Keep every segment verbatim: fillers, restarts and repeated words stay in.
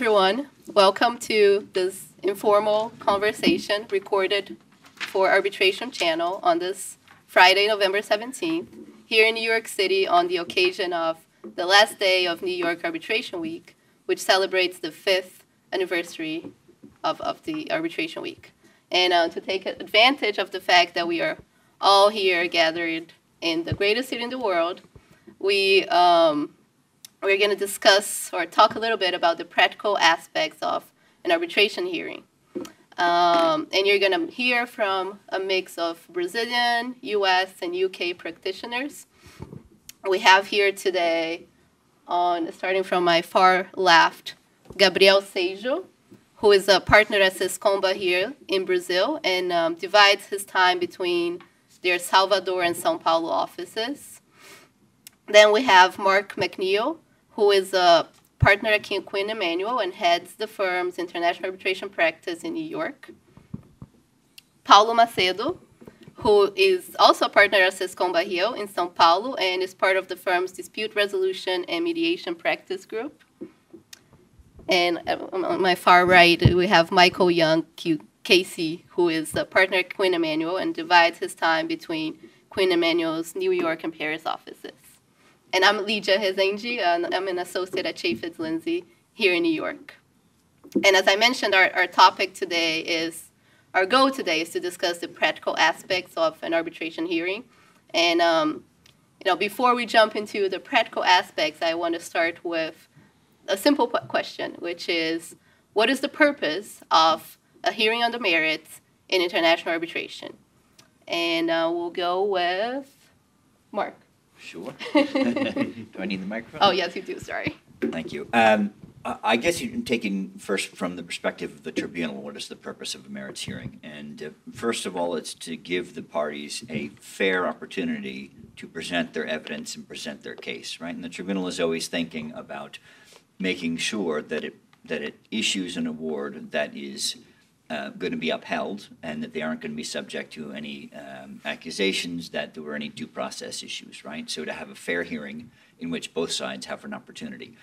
everyone. Welcome to this informal conversation recorded for Arbitration Channel on this Friday, November seventeenth, here in New York City on the occasion of the last day of New York Arbitration Week, which celebrates the fifth anniversary of, of the Arbitration Week. And uh, to take advantage of the fact that we are all here gathered in the greatest city in the world, we um, we're going to discuss or talk a little bit about the practical aspects of an arbitration hearing. Um, and you're going to hear from a mix of Brazilian, U S, and U K practitioners. We have here today, on starting from my far left, Gabriel Seijo, who is a partner at Cescon Barrieu in Brazil and um, divides his time between their Salvador and São Paulo offices. Then we have Mark McNeill, who is a partner at Quinn Emanuel and heads the firm's international arbitration practice in New York. Paulo Macedo, who is also a partner at Cescon Barrieu in São Paulo and is part of the firm's dispute resolution and mediation practice group. And on my far right, we have Michael Young K C, who is a partner at Quinn Emanuel and divides his time between Quinn Emanuel's New York and Paris offices. And I'm Lidia Rezende, and I'm an associate at Chaffetz Lindsey here in New York. And as I mentioned, our, our topic today is, our goal today is to discuss the practical aspects of an arbitration hearing. And um, you know, before we jump into the practical aspects, I want to start with a simple question, which is, what is the purpose of a hearing on the merits in international arbitration? And uh, we'll go with Mark. Sure. Do I need the microphone? Oh, yes, you do. Sorry. Thank you. Um, I guess you're taking first from the perspective of the tribunal, what is the purpose of a merits hearing? And uh, first of all, it's to give the parties a fair opportunity to present their evidence and present their case, right? And the tribunal is always thinking about making sure that it that it issues an award that is uh, going to be upheld and that they aren't going to be subject to any um, accusations that there were any due process issues, right? So to have a fair hearing in which both sides have an opportunity.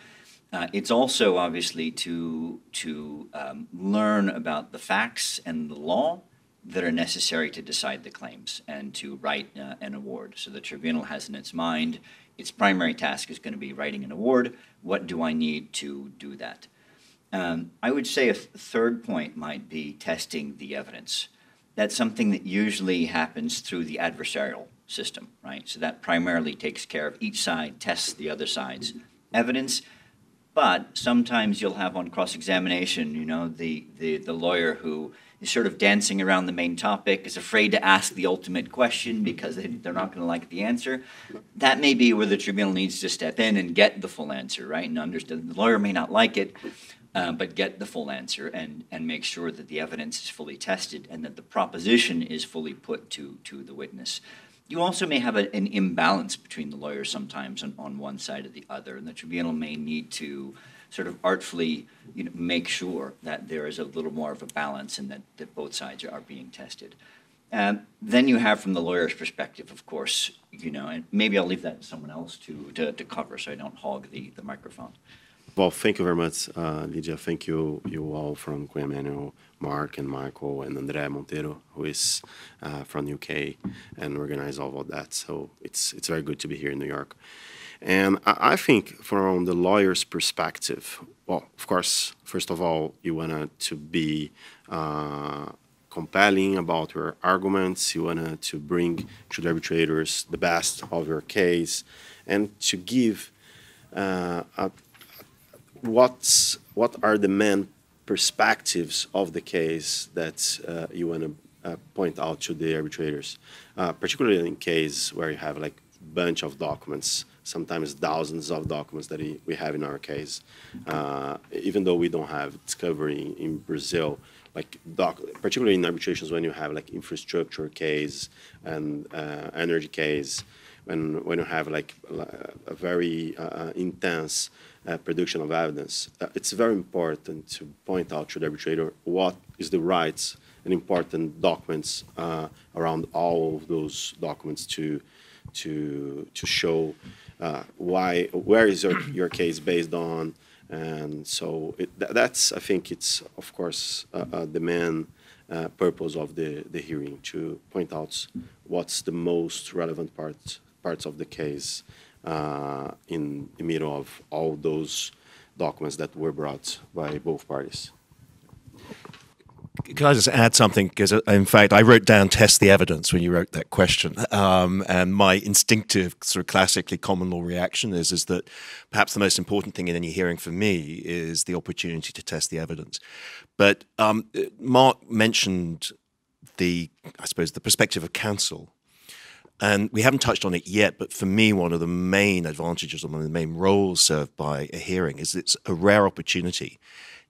Uh, it's also obviously to, to um, learn about the facts and the law that are necessary to decide the claims and to write uh, an award. So the tribunal has in its mind its primary task is going to be writing an award. What do I need to do that? Um, I would say a th third point might be testing the evidence. That's something that usually happens through the adversarial system, right? So that primarily takes care of each side, tests the other side's evidence. But sometimes you'll have on cross-examination, you know, the, the, the lawyer who is sort of dancing around the main topic, is afraid to ask the ultimate question because they, they're not going to like the answer. That may be where the tribunal needs to step in and get the full answer, right? And understand the lawyer may not like it, uh, but get the full answer and, and make sure that the evidence is fully tested and that the proposition is fully put to, to the witness. You also may have a, an imbalance between the lawyers sometimes on, on one side or the other, and the tribunal may need to sort of artfully, you know, make sure that there is a little more of a balance and that, that both sides are being tested. Um, then you have from the lawyer's perspective, of course, you know, and maybe I'll leave that to someone else to, to, to cover so I don't hog the, the microphone. Well, thank you very much, uh, Lidia. Thank you, you all from Quinn Emanuel, Mark and Michael, and Andrea Montero, who is uh, from U K and organized all of that. So it's, it's very good to be here in New York. And I think from the lawyer's perspective, well, of course, first of all, you want to be uh, compelling about your arguments. You want to bring to the arbitrators the best of your case and to give uh, a, what's, what are the main perspectives of the case that uh, you want to uh, point out to the arbitrators, uh, particularly in cases where you have like a bunch of documents, sometimes thousands of documents that we have in our case. Uh, even though we don't have discovery in Brazil, like doc, particularly in arbitrations when you have like infrastructure case and uh, energy case, when, when you have like a very uh, intense uh, production of evidence, uh, it's very important to point out to the arbitrator what is the rights and important documents uh, around all of those documents to to to show uh, why, where is your, your case based on, And so it, th that's, I think it's, of course, uh, uh, the main uh, purpose of the, the hearing, to point out what's the most relevant part, parts of the case uh, in the middle of all those documents that were brought by both parties. Can I just add something? Because, in fact, I wrote down test the evidence when you wrote that question. Um, and my instinctive, sort of classically common law reaction is, is that perhaps the most important thing in any hearing for me is the opportunity to test the evidence. But um, Mark mentioned the, I suppose, the perspective of counsel. And we haven't touched on it yet, but for me, one of the main advantages, or one of the main roles served by a hearing, is it's a rare opportunity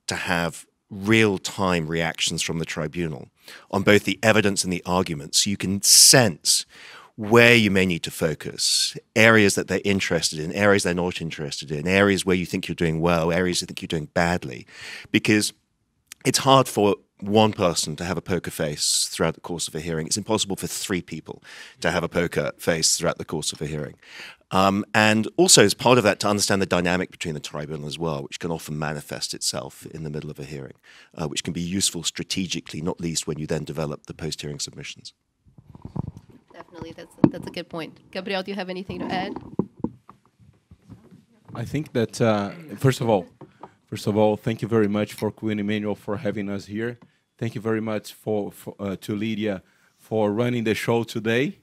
to have real-time reactions from the tribunal on both the evidence and the arguments. You can sense where you may need to focus, areas that they're interested in, areas they're not interested in, areas where you think you're doing well, areas you think you're doing badly, because it's hard for one person to have a poker face throughout the course of a hearing. It's impossible for three people to have a poker face throughout the course of a hearing. Um, and also, as part of that, to understand the dynamic between the tribunal as well, which can often manifest itself in the middle of a hearing, uh, which can be useful strategically, not least when you then develop the post-hearing submissions. Definitely, that's, that's a good point. Gabriel, do you have anything to add? I think that, uh, first of all, First of all, thank you very much for Quinn Emanuel for having us here. Thank you very much for, for uh, to Lidia for running the show today.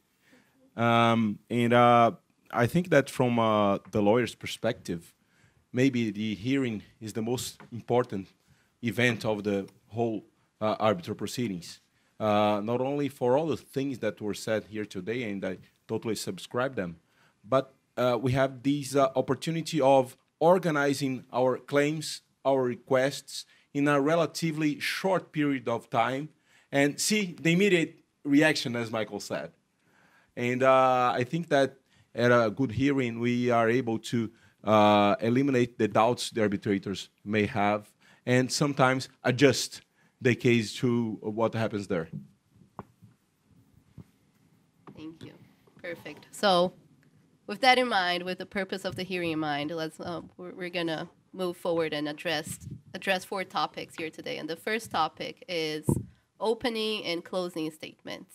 Um, and uh, I think that from uh, the lawyer's perspective, maybe the hearing is the most important event of the whole uh, arbitral proceedings. Uh, not only for all the things that were said here today, and I totally subscribe them, but uh, we have this uh, opportunity of organizing our claims, our requests, in a relatively short period of time, and see the immediate reaction, as Michael said. And uh, I think that at a good hearing, we are able to uh, eliminate the doubts the arbitrators may have, and sometimes adjust the case to what happens there. Thank you. Perfect. So, with that in mind, with the purpose of the hearing in mind, let's uh, we're, we're gonna move forward and address address four topics here today. And the first topic is opening and closing statements.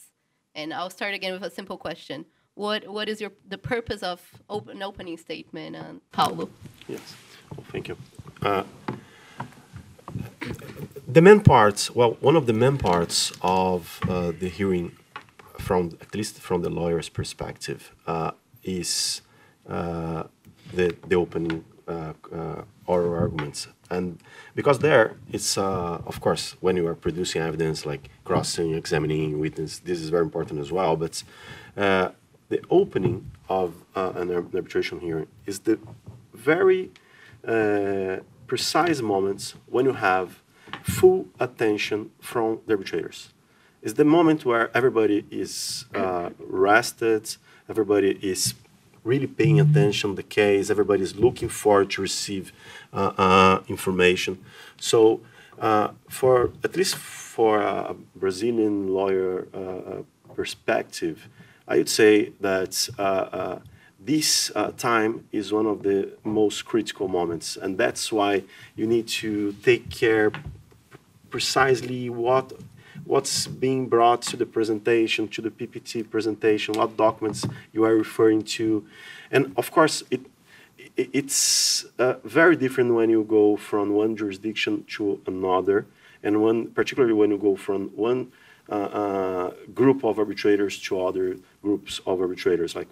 And I'll start again with a simple question: What what is your the purpose of open, an opening statement, um, Paulo? Yes, well, thank you. Uh, the main parts, well, one of the main parts of uh, the hearing, from at least from the lawyer's perspective, Uh, is uh, the, the opening uh, uh, oral arguments. And because there, it's, uh, of course, when you are producing evidence, like crossing, examining, witness, this is very important as well, but uh, the opening of uh, an arbitration hearing is the very uh, precise moments when you have full attention from the arbitrators. It's the moment where everybody is uh, rested, everybody is really paying attention to the case, everybody is looking forward to receive uh, uh, information. So uh, for, at least for a Brazilian lawyer uh, perspective, I would say that uh, uh, this uh, time is one of the most critical moments, and that's why you need to take care precisely what what's being brought to the presentation, to the P P T presentation, what documents you are referring to. And of course, it, it, it's uh, very different when you go from one jurisdiction to another, and when, particularly when you go from one uh, uh, group of arbitrators to other groups of arbitrators. Like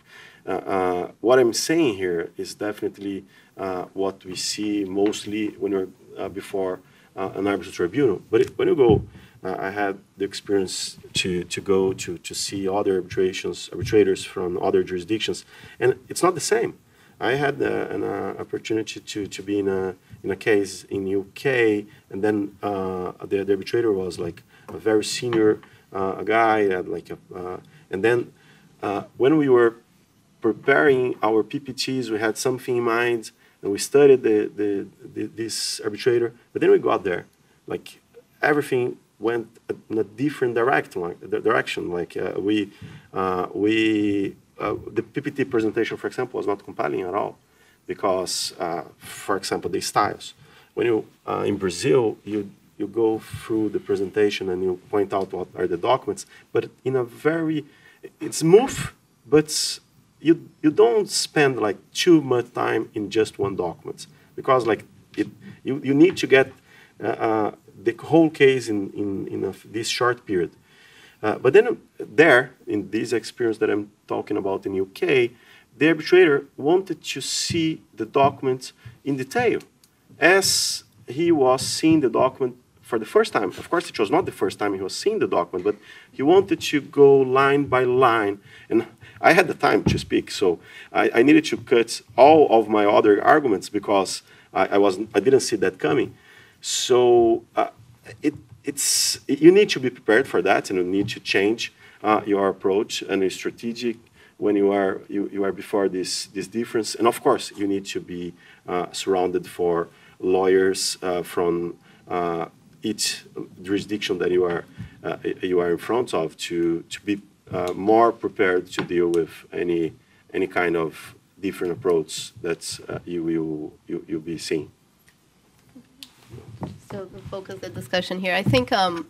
uh, uh, what I'm saying here is definitely uh, what we see mostly when you're uh, before uh, an arbitral tribunal. But it, when you go, Uh, I had the experience to, to go to, to see other arbitrations, arbitrators from other jurisdictions, and it's not the same. I had uh, an uh, opportunity to, to be in a, in a case in U K, and then uh, the, the arbitrator was like a very senior uh, a guy, had like a, uh, and then uh, when we were preparing our P P Ts, we had something in mind, and we studied the, the, the, this arbitrator, but then we got there, like everything went in a different direct like, direction. Like uh, we, uh, we, uh, the P P T presentation, for example, was not compelling at all. because, uh, for example, the styles. When you, uh, in Brazil, you, you go through the presentation and you point out what are the documents, but in a very, it's smooth, but you, you don't spend like too much time in just one document, because like it, you, you need to get uh, uh, the whole case in, in, in a, this short period. Uh, but then uh, there, in this experience that I'm talking about in U K, the arbitrator wanted to see the document in detail, as he was seeing the document for the first time. Of course, it was not the first time he was seeing the document, but he wanted to go line by line. And I had the time to speak, so I, I needed to cut all of my other arguments because I, I, wasn't, I didn't see that coming. So uh, it, it's, you need to be prepared for that, and you need to change uh, your approach and your strategic when you are, you, you are before this, this difference. And of course, you need to be uh, surrounded for lawyers uh, from uh, each jurisdiction that you are, uh, you are in front of to, to be uh, more prepared to deal with any, any kind of different approach that uh, you will you, you'll be seeing. So the focus of the discussion here, I think um,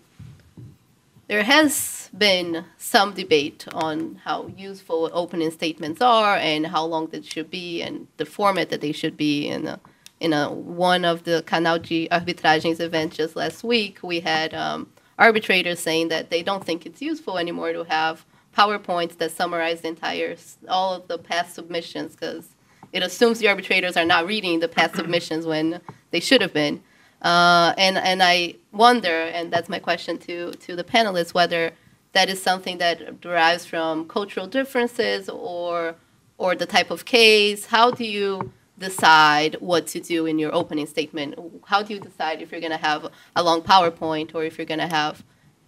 there has been some debate on how useful opening statements are and how long they should be and the format that they should be. In a, in a, one of the Canal de Arbitragens events just last week, we had um, arbitrators saying that they don't think it's useful anymore to have PowerPoints that summarize the entire, all of the past submissions, because it assumes the arbitrators are not reading the past submissions when they should have been. Uh, and, and I wonder, and that's my question to, to the panelists, whether that is something that derives from cultural differences or, or the type of case. How do you decide what to do in your opening statement? How do you decide if you're going to have a long PowerPoint or if you're going to have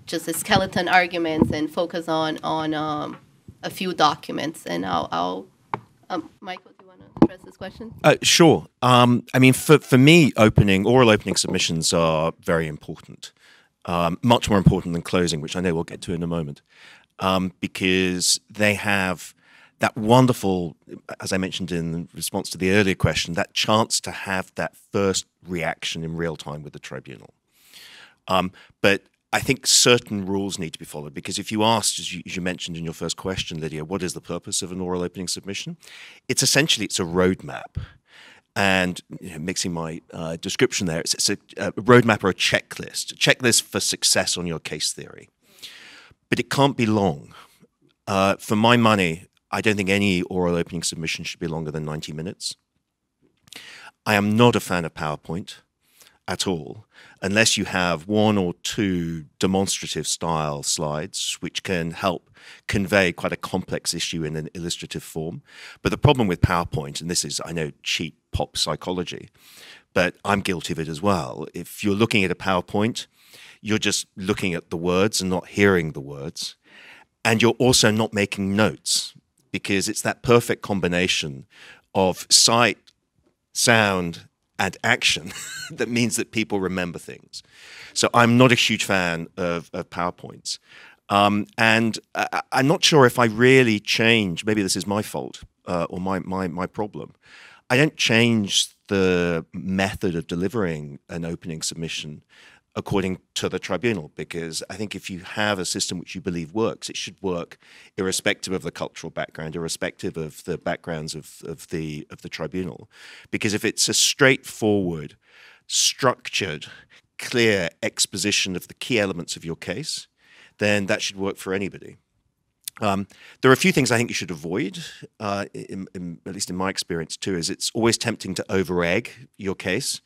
just a skeleton arguments and focus on, on um, a few documents? And I'll, I'll um, Michael, this question? Uh, sure. Um, I mean, for, for me, opening, oral opening submissions are very important, um, much more important than closing, which I know we'll get to in a moment, um, because they have that wonderful, as I mentioned in response to the earlier question, that chance to have that first reaction in real time with the tribunal. Um, but I think certain rules need to be followed, because if you asked, as you, as you mentioned in your first question, Lidia, what is the purpose of an oral opening submission? It's essentially, it's a roadmap. And you know, mixing my uh, description there, it's, it's a, a roadmap or a checklist, a checklist for success on your case theory. But it can't be long. Uh, for my money, I don't think any oral opening submission should be longer than ninety minutes. I am not a fan of PowerPoint at all, unless you have one or two demonstrative style slides which can help convey quite a complex issue in an illustrative form. But the problem with PowerPoint, and this is, I know, cheap pop psychology, but I'm guilty of it as well. If you're looking at a PowerPoint, you're just looking at the words and not hearing the words. And you're also not making notes, because it's that perfect combination of sight, sound, and action that means that people remember things. So I'm not a huge fan of, of PowerPoints. Um, and I, I'm not sure if I really change, maybe this is my fault uh, or my, my, my problem. I don't change the method of delivering an opening submission according to the tribunal, because I think if you have a system which you believe works, it should work irrespective of the cultural background, irrespective of the backgrounds of, of the of the tribunal. Because if it's a straightforward, structured, clear exposition of the key elements of your case, then that should work for anybody. Um, there are a few things I think you should avoid, uh, in, in, at least in my experience too, is it's always tempting to over-egg your case.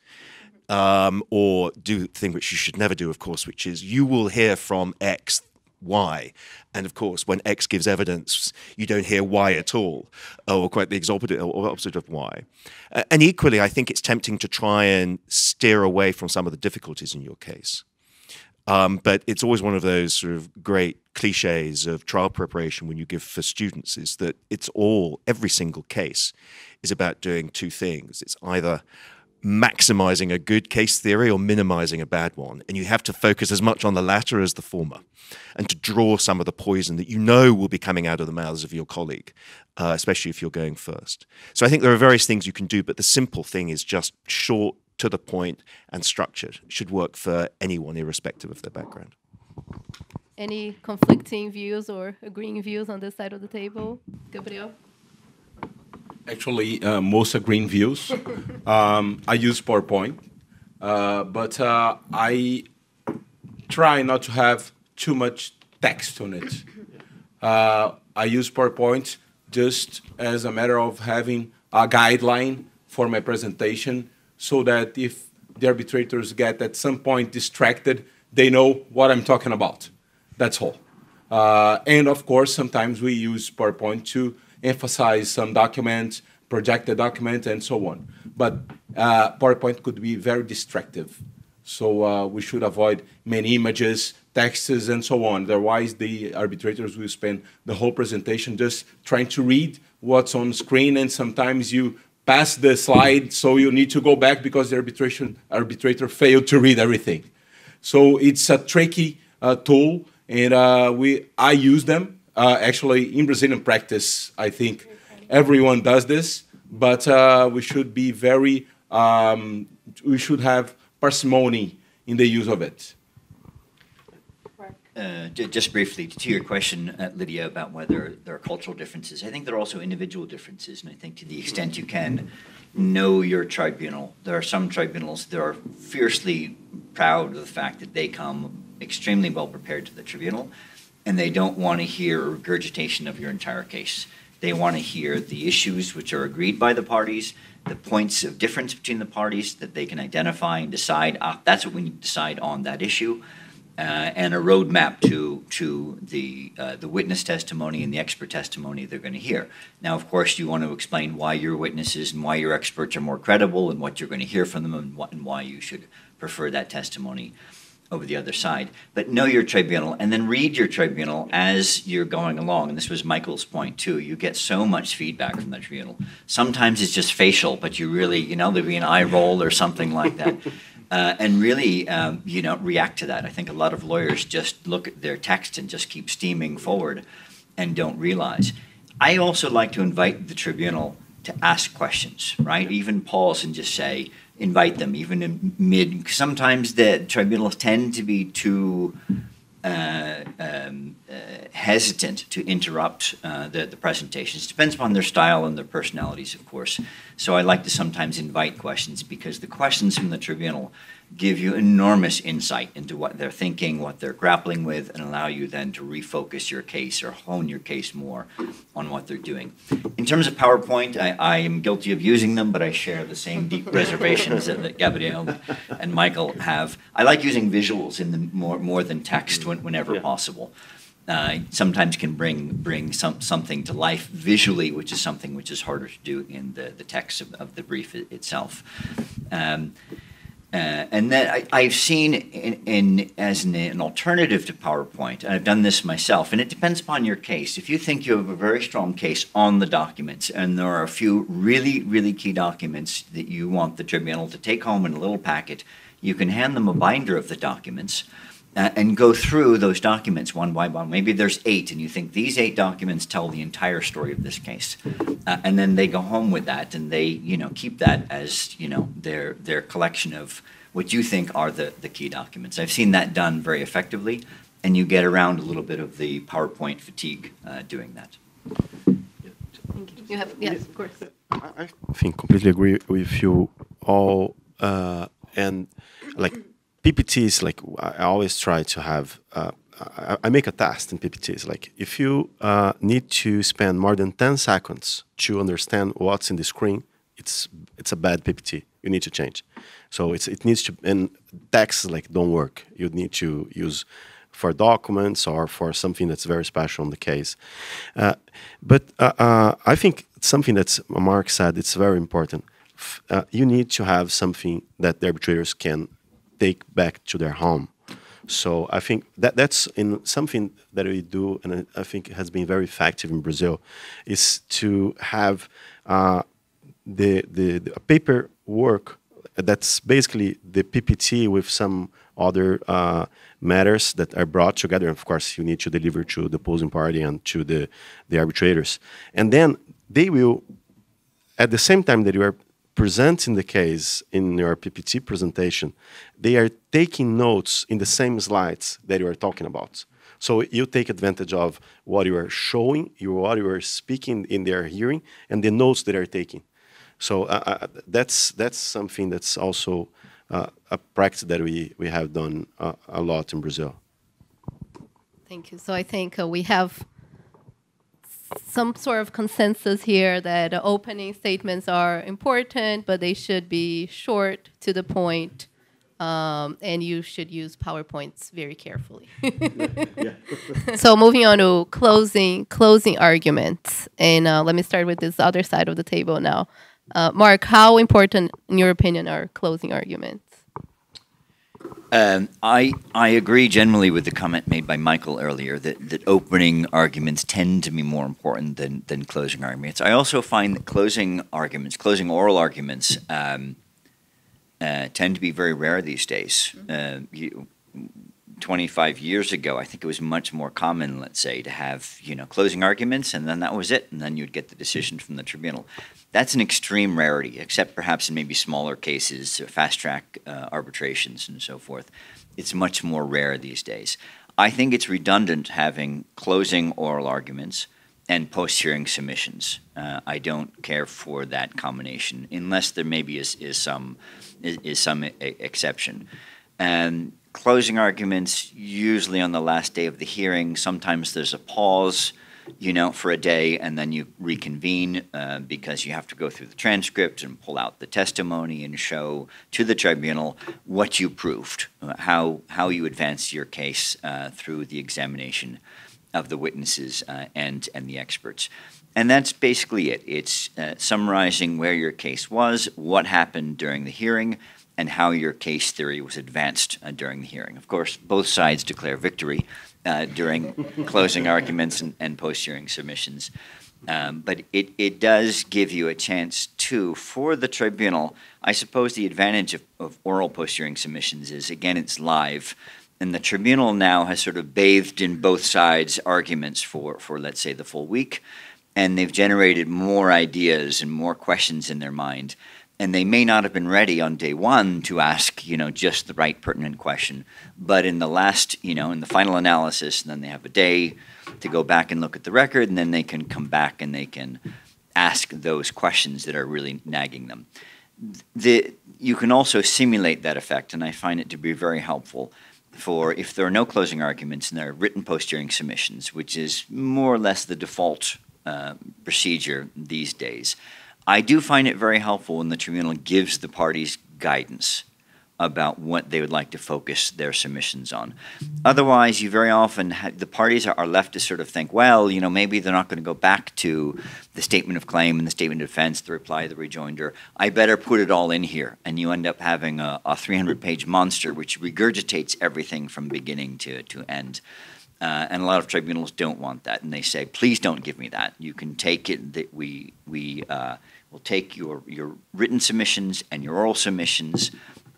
Um, or do the thing which you should never do, of course, which is you will hear from X, Y. And of course, when X gives evidence, you don't hear Y at all, or quite the opposite, or opposite of Y. Uh, and equally, I think it's tempting to try and steer away from some of the difficulties in your case. Um, but it's always one of those sort of great cliches of trial preparation when you give for students, is that it's all, every single case is about doing two things. It's either maximizing a good case theory or minimizing a bad one. And you have to focus as much on the latter as the former, and to draw some of the poison that you know will be coming out of the mouths of your colleague, uh, especially if you're going first. So I think there are various things you can do, but the simple thing is just short, to the point, and structured. It should work for anyone, irrespective of their background. Any conflicting views or agreeing views on this side of the table? Gabriel? Actually, uh, most agreeing views. um, I use PowerPoint, uh, but uh, I try not to have too much text on it. Uh, I use PowerPoint just as a matter of having a guideline for my presentation, so that if the arbitrators get at some point distracted, they know what I'm talking about. That's all. Uh, and of course, sometimes we use PowerPoint to emphasize some document, project the document, and so on. But uh, PowerPoint could be very destructive. So uh, we should avoid many images, texts, and so on. Otherwise, the arbitrators will spend the whole presentation just trying to read what's on screen, and sometimes you pass the slide, so you need to go back because the arbitration arbitrator failed to read everything. So it's a tricky uh, tool, and uh, we I use them. Uh, actually, in Brazilian practice, I think everyone does this, but uh, we should be very, um, we should have parsimony in the use of it. Uh, just briefly, to your question, uh, Lidia, about whether there are cultural differences, I think there are also individual differences, and I think to the extent you can know your tribunal, there are some tribunals that are fiercely proud of the fact that they come extremely well prepared to the tribunal, and they don't want to hear a regurgitation of your entire case. They want to hear the issues which are agreed by the parties, the points of difference between the parties that they can identify and decide, ah, that's what we need to decide on that issue. Uh, and a roadmap to to the uh, the witness testimony and the expert testimony they're going to hear. Now, of course, you want to explain why your witnesses and why your experts are more credible and what you're going to hear from them, and, what, and why you should prefer that testimony over the other side. But know your tribunal, and then read your tribunal as you're going along. And this was Michael's point, too. You get so much feedback from the tribunal. Sometimes it's just facial, but you really, you know, there'll be an eye roll or something like that. Uh, and really, um, you know, react to that. I think a lot of lawyers just look at their text and just keep steaming forward and don't realize. I also like to invite the tribunal to ask questions, right? Even pause and just say, invite them, even in mid. Sometimes the tribunals tend to be too uh, um, uh, hesitant to interrupt uh, the, the presentations. It depends upon their style and their personalities, of course. So I like to sometimes invite questions, because the questions from the tribunal give you enormous insight into what they're thinking, what they're grappling with, and allow you then to refocus your case or hone your case more on what they're doing. In terms of PowerPoint, I, I am guilty of using them, but I share the same deep reservations that, that Gabriel and Michael have. I like using visuals in the more, more than text when, whenever yeah. possible. Uh, sometimes can bring bring some, something to life visually, which is something which is harder to do in the, the text of, of the brief itself. Um, Uh, and then I, I've seen in, in, as an, an alternative to PowerPoint, and I've done this myself, and it depends upon your case. If you think you have a very strong case on the documents, and there are a few really, really key documents that you want the tribunal to take home in a little packet, you can hand them a binder of the documents uh, and go through those documents one by one. Maybe there's eight, and you think these eight documents tell the entire story of this case. Uh, and then they go home with that, and they, you know, keep that as, you know, their their collection of what you think are the, the key documents. I've seen that done very effectively, and you get around a little bit of the PowerPoint fatigue uh, doing that. You have, yes, of course. I think completely agree with you all, uh, and like P P Ts, like I always try to have. Uh, I make a test in P P Ts, like if you uh, need to spend more than ten seconds to understand what's in the screen, it's it's a bad P P T. You need to change. So it's, it needs to, and texts like don't work. You need to use for documents or for something that's very special in the case. Uh, but uh, uh, I think something that Mark said, it's very important. Uh, you need to have something that the arbitrators can take back to their home. So I think that that's in something that we do, and I think has been very effective in Brazil, is to have uh, the, the the paperwork that's basically the P P T with some other uh, matters that are brought together. And of course, you need to deliver to the opposing party and to the, the arbitrators. And then they will, at the same time that you are presenting the case in your P P T presentation, they are taking notes in the same slides that you are talking about. So you take advantage of what you are showing, you what you are speaking in their hearing, and the notes that are taking. So uh, uh, that's that's something that's also uh, a practice that we we have done uh, a lot in Brazil. Thank you. So I think uh, we have some sort of consensus here that opening statements are important, but they should be short, to the point. Um, and you should use PowerPoints very carefully. So moving on to closing closing arguments. And uh, let me start with this other side of the table now. Uh, Mark, how important, in your opinion, are closing arguments? Um, I, I agree generally with the comment made by Michael earlier that, that opening arguments tend to be more important than, than closing arguments. I also find that closing arguments, closing oral arguments, um, Uh, tend to be very rare these days. Uh, you, twenty-five years ago, I think it was much more common, let's say, to have, you know, closing arguments, and then that was it, and then you'd get the decision from the tribunal. That's an extreme rarity, except perhaps in maybe smaller cases, fast-track uh, arbitrations and so forth. It's much more rare these days. I think it's redundant having closing oral arguments and post-hearing submissions. Uh, I don't care for that combination, unless there maybe is, is some is, is some exception. And closing arguments, usually on the last day of the hearing, sometimes there's a pause, you know, for a day, and then you reconvene uh, because you have to go through the transcript and pull out the testimony and show to the tribunal what you proved, how, how you advanced your case uh, through the examination of the witnesses uh, and and the experts, and that's basically it. It's uh, summarizing where your case was, what happened during the hearing, and how your case theory was advanced uh, during the hearing. Of course, both sides declare victory uh, during closing arguments and, and post-hearing submissions, um, but it it does give you a chance to, for the tribunal. I suppose the advantage of, of oral post-hearing submissions is, again, it's live. And the tribunal now has sort of bathed in both sides' arguments for, for, let's say, the full week. And they've generated more ideas and more questions in their mind. And they may not have been ready on day one to ask, you know, just the right pertinent question. But in the last, you know, in the final analysis, and then they have a day to go back and look at the record. And then they can come back and they can ask those questions that are really nagging them. The, you can also simulate that effect. And I find it to be very helpful for if there are no closing arguments and there are written post-hearing submissions, which is more or less the default uh, procedure these days. I do find it very helpful when the tribunal gives the parties guidance about what they would like to focus their submissions on. Otherwise, you very often, ha the parties are, are left to sort of think, well, you know, maybe they're not going to go back to the statement of claim and the statement of defense, the reply, the rejoinder. I better put it all in here. And you end up having a three hundred page monster which regurgitates everything from beginning to, to end. Uh, and a lot of tribunals don't want that. And they say, please don't give me that. You can take it that we, we uh, will take your, your written submissions and your oral submissions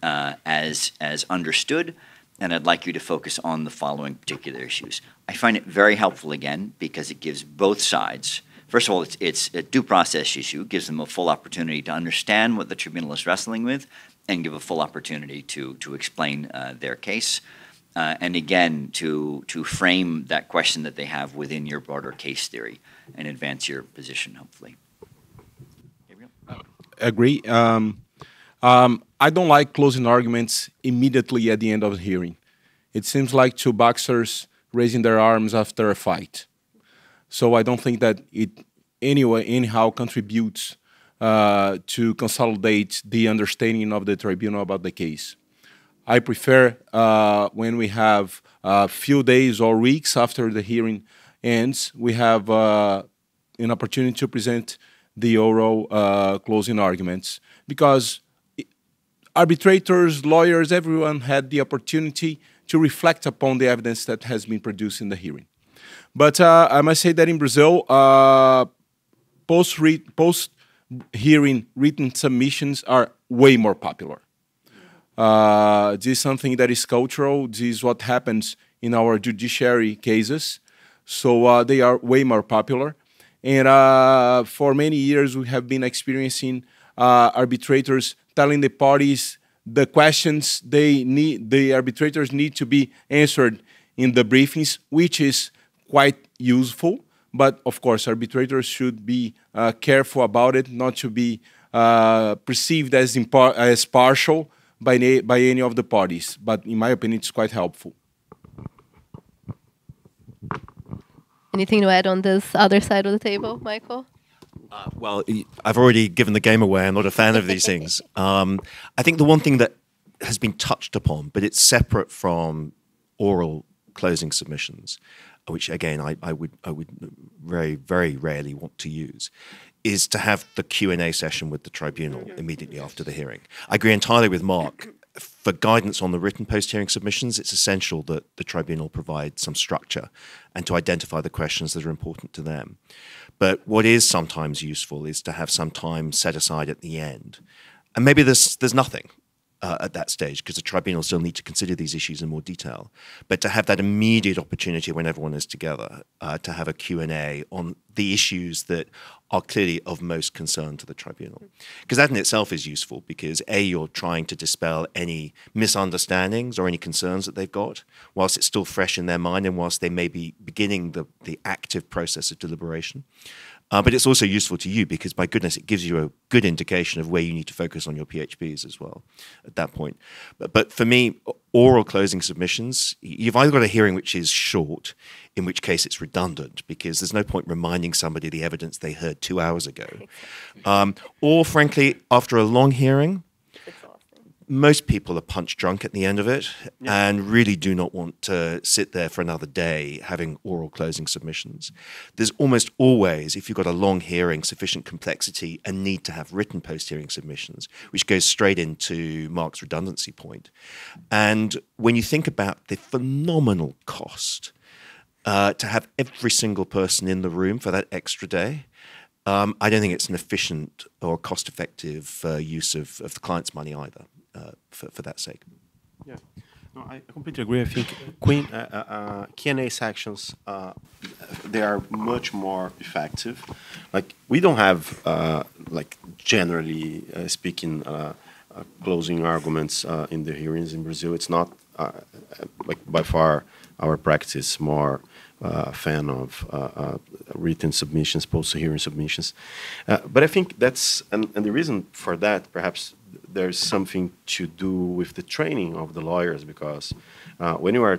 Uh, as as understood, and I'd like you to focus on the following particular issues. I find it very helpful, again, because it gives both sides, first of all, it's, it's a due process issue. It gives them a full opportunity to understand what the tribunal is wrestling with and give a full opportunity to, to explain uh, their case. Uh, and again, to, to frame that question that they have within your broader case theory and advance your position, hopefully. Gabriel? Uh, agree. Um, um, I don't like closing arguments immediately at the end of the hearing. It seems like two boxers raising their arms after a fight. So I don't think that it anyway, anyhow contributes uh, to consolidate the understanding of the tribunal about the case. I prefer uh, when we have a few days or weeks after the hearing ends, we have uh, an opportunity to present the oral uh, closing arguments, because arbitrators, lawyers, everyone had the opportunity to reflect upon the evidence that has been produced in the hearing. But uh, I must say that in Brazil, uh, post-hearing post written submissions are way more popular. Uh, this is something that is cultural. This is what happens in our judiciary cases. So uh, they are way more popular. And uh, for many years, we have been experiencing uh, arbitrators telling the parties the questions they need, the arbitrators need to be answered in the briefings, which is quite useful. But of course, arbitrators should be uh, careful about it, not to be uh, perceived as, impar as partial by, by any of the parties. But in my opinion, it's quite helpful. Anything to add on this other side of the table, Michael? Uh, well, I've already given the game away. I'm not a fan of these things. Um, I think the one thing that has been touched upon, but it's separate from oral closing submissions, which again I, I would I would very very rarely want to use, is to have the Q and A session with the tribunal immediately after the hearing. I agree entirely with Mark. For guidance on the written post-hearing submissions, it's essential that the tribunal provide some structure and to identify the questions that are important to them. But what is sometimes useful is to have some time set aside at the end. And maybe there's, there's nothing uh, at that stage because the tribunal still need to consider these issues in more detail. But to have that immediate opportunity when everyone is together uh, to have a Q and A on the issues that are clearly of most concern to the tribunal. Because that in itself is useful because A, you're trying to dispel any misunderstandings or any concerns that they've got whilst it's still fresh in their mind and whilst they may be beginning the, the active process of deliberation. Uh, but it's also useful to you because, by goodness, it gives you a good indication of where you need to focus on your P H Ps as well at that point. But, but for me, oral closing submissions, you've either got a hearing which is short, in which case it's redundant because there's no point reminding somebody the evidence they heard two hours ago. Um, or, frankly, after a long hearing, most people are punch drunk at the end of it yeah. and really do not want to sit there for another day having oral closing submissions. There's almost always, if you've got a long hearing, sufficient complexity and need to have written post-hearing submissions, which goes straight into Mark's redundancy point. And when you think about the phenomenal cost uh, to have every single person in the room for that extra day, um, I don't think it's an efficient or cost-effective uh, use of, of the client's money either. Uh, for, for that sake. Yeah, no, I completely agree. I think Quinn, uh, uh, Q and A sections, uh, they are much more effective. Like we don't have, uh, like generally uh, speaking, uh, uh, closing arguments uh, in the hearings in Brazil. It's not uh, like by far our practice more uh, fan of uh, uh, written submissions, post-hearing submissions. Uh, but I think that's, and, and the reason for that perhaps there's something to do with the training of the lawyers because uh, when you are,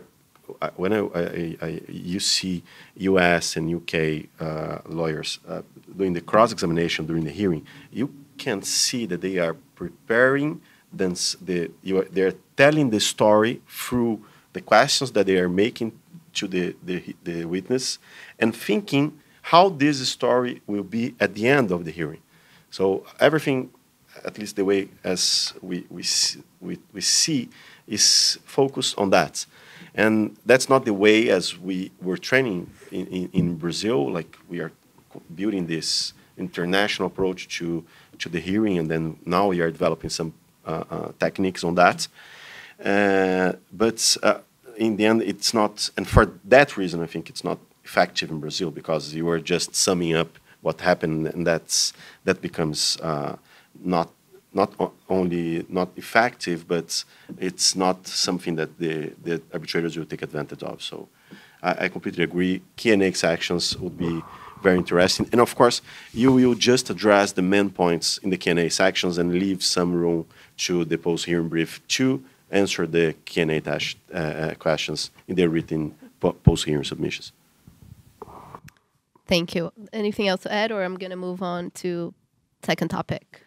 when I, I, I, you see U S and U K uh, lawyers uh, doing the cross-examination during the hearing, you can see that they are preparing, then the, they're telling the story through the questions that they are making to the, the, the witness and thinking how this story will be at the end of the hearing. So everything, at least the way as we, we, we, we see, is focused on that. And that's not the way as we were training in, in, in Brazil, like we are building this international approach to, to the hearing, and then now we are developing some uh, uh, techniques on that. Uh, but uh, in the end, it's not, and for that reason, I think it's not effective in Brazil, because you are just summing up what happened, and that's, that becomes... Uh, Not, not only not effective, but it's not something that the, the arbitrators will take advantage of. So I, I completely agree. Q and A sections would be very interesting. And of course, you will just address the main points in the Q and A sections and leave some room to the post-hearing brief to answer the Q and A uh, questions in their written post-hearing submissions. Thank you. Anything else to add, or I'm going to move on to second topic?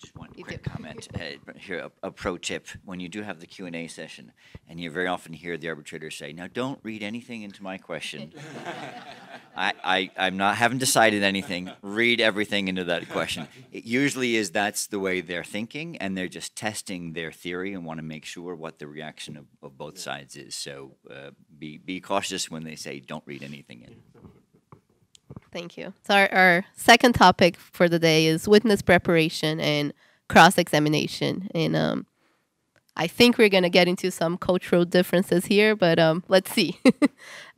Just one quick comment uh, here, a, a pro tip. When you do have the Q and A session, and you very often hear the arbitrator say, now don't read anything into my question. I, I, I'm not, haven't decided anything. Read everything into that question. It usually is that's the way they're thinking, and they're just testing their theory and want to make sure what the reaction of, of both sides is. So uh, be, be cautious when they say don't read anything in. Thank you. So our, our second topic for the day is witness preparation and cross-examination. And um, I think we're going to get into some cultural differences here, but um, let's see.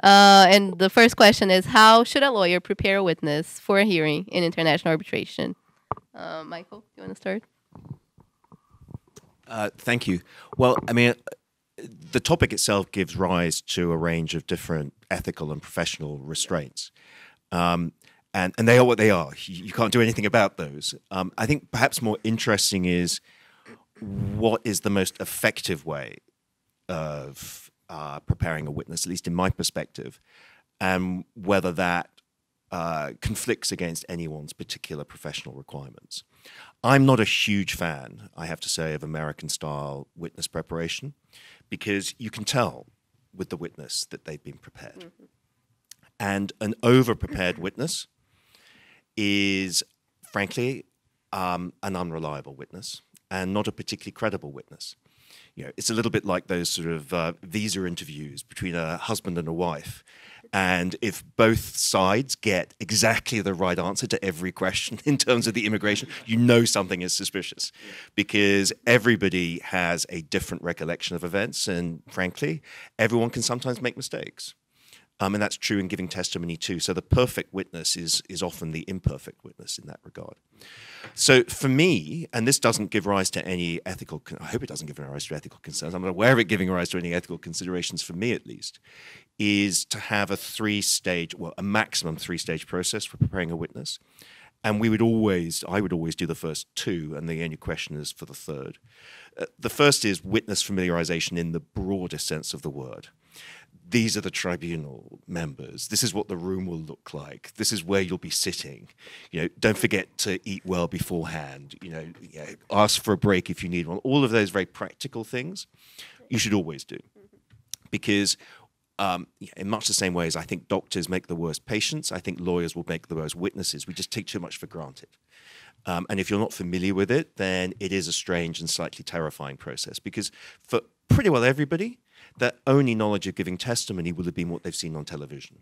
uh, and the first question is, how should a lawyer prepare a witness for a hearing in international arbitration? Uh, Michael, do you want to start? Uh, thank you. Well, I mean, the topic itself gives rise to a range of different ethical and professional restraints. Um, and, and they are what they are. You can't do anything about those. Um, I think perhaps more interesting is, what is the most effective way of uh, preparing a witness, at least in my perspective, and whether that uh, conflicts against anyone's particular professional requirements. I'm not a huge fan, I have to say, of American-style witness preparation, because you can tell with the witness that they've been prepared. Mm-hmm. And an over-prepared witness is, frankly, um, an unreliable witness, and not a particularly credible witness. You know, it's a little bit like those sort of uh, visa interviews between a husband and a wife. And if both sides get exactly the right answer to every question in terms of the immigration, you know something is suspicious, because everybody has a different recollection of events. And frankly, everyone can sometimes make mistakes. Um, and that's true in giving testimony too. So the perfect witness is, is often the imperfect witness in that regard. So for me, and this doesn't give rise to any ethical, con I hope it doesn't give rise to ethical concerns, I'm not aware of it giving rise to any ethical considerations for me at least, is to have a three-stage, well, a maximum three-stage process for preparing a witness. And we would always, I would always do the first two, and the only question is for the third. Uh, the first is witness familiarization in the broadest sense of the word. These are the tribunal members. This is what the room will look like. This is where you'll be sitting. You know, don't forget to eat well beforehand. You know, you know, ask for a break if you need one. All of those very practical things you should always do, because um, in much the same way as I think doctors make the worst patients, I think lawyers will make the worst witnesses. We just take too much for granted. Um, and if you're not familiar with it, then it is a strange and slightly terrifying process, because for pretty well everybody, their only knowledge of giving testimony will have been what they've seen on television.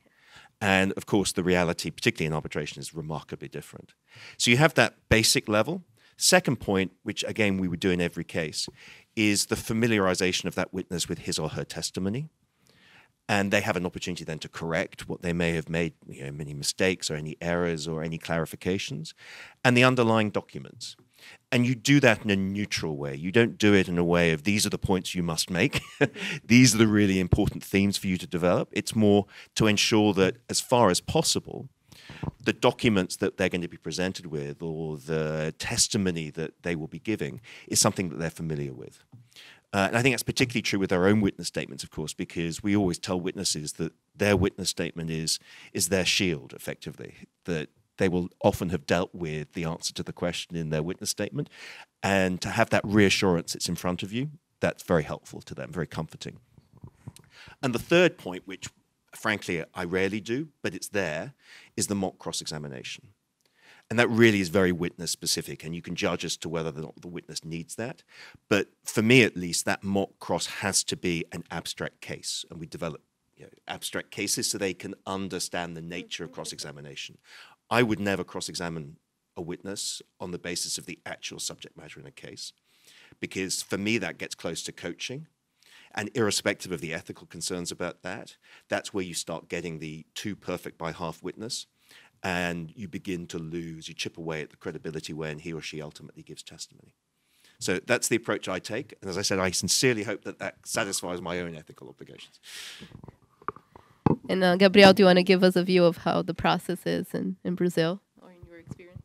And of course, the reality, particularly in arbitration, is remarkably different. So you have that basic level. Second point, which again we would do in every case, is the familiarization of that witness with his or her testimony. And they have an opportunity then to correct what they may have made, you know, many mistakes or any errors or any clarifications, and the underlying documents. And you do that in a neutral way. You don't do it in a way of, these are the points you must make. These are the really important themes for you to develop. It's more to ensure that, as far as possible, the documents that they're going to be presented with or the testimony that they will be giving is something that they're familiar with. Uh, and I think that's particularly true with our own witness statements, of course, because we always tell witnesses that their witness statement is, is their shield, effectively, that they will often have dealt with the answer to the question in their witness statement. And to have that reassurance it's in front of you, that's very helpful to them, very comforting. And the third point, which frankly I rarely do, but it's there, is the mock cross-examination. And that really is very witness-specific, and you can judge as to whether or not the witness needs that. But for me at least, that mock cross has to be an abstract case, and we develop, you know, abstract cases so they can understand the nature of cross-examination. I would never cross-examine a witness on the basis of the actual subject matter in a case, because for me that gets close to coaching, and irrespective of the ethical concerns about that, that's where you start getting the too perfect by half witness, and you begin to lose, you chip away at the credibility when he or she ultimately gives testimony. So that's the approach I take, and as I said, I sincerely hope that that satisfies my own ethical obligations. And uh, Gabriel, do you want to give us a view of how the process is in, in Brazil, or in your experience?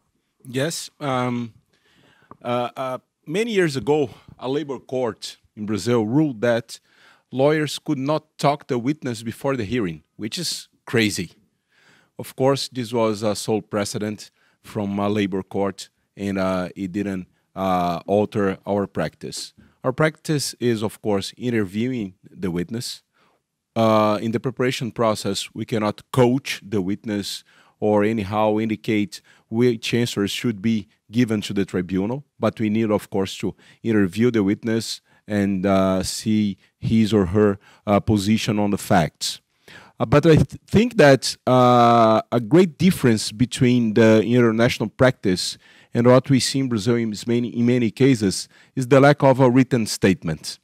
Yes. Um, uh, uh, many years ago, a labor court in Brazil ruled that lawyers could not talk to the witness before the hearing, which is crazy. Of course, this was a sole precedent from a labor court, and uh, it didn't uh, alter our practice. Our practice is, of course, interviewing the witness. Uh, in the preparation process, we cannot coach the witness or anyhow indicate which answers should be given to the tribunal, but we need, of course, to interview the witness and uh, see his or her uh, position on the facts. Uh, but I th think that uh, a great difference between the international practice and what we see in Brazil in many, in many cases is the lack of a written statement.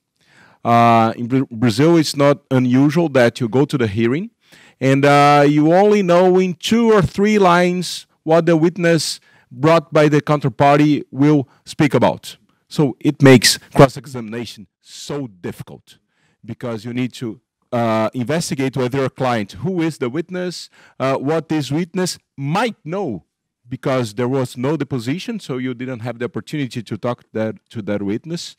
Uh, in Bra Brazil, it's not unusual that you go to the hearing and uh, you only know in two or three lines what the witness brought by the counterparty will speak about. So it makes cross-examination so difficult because you need to uh, investigate whether your client, who is the witness, uh, what this witness might know, because there was no deposition, so you didn't have the opportunity to talk that, to that witness.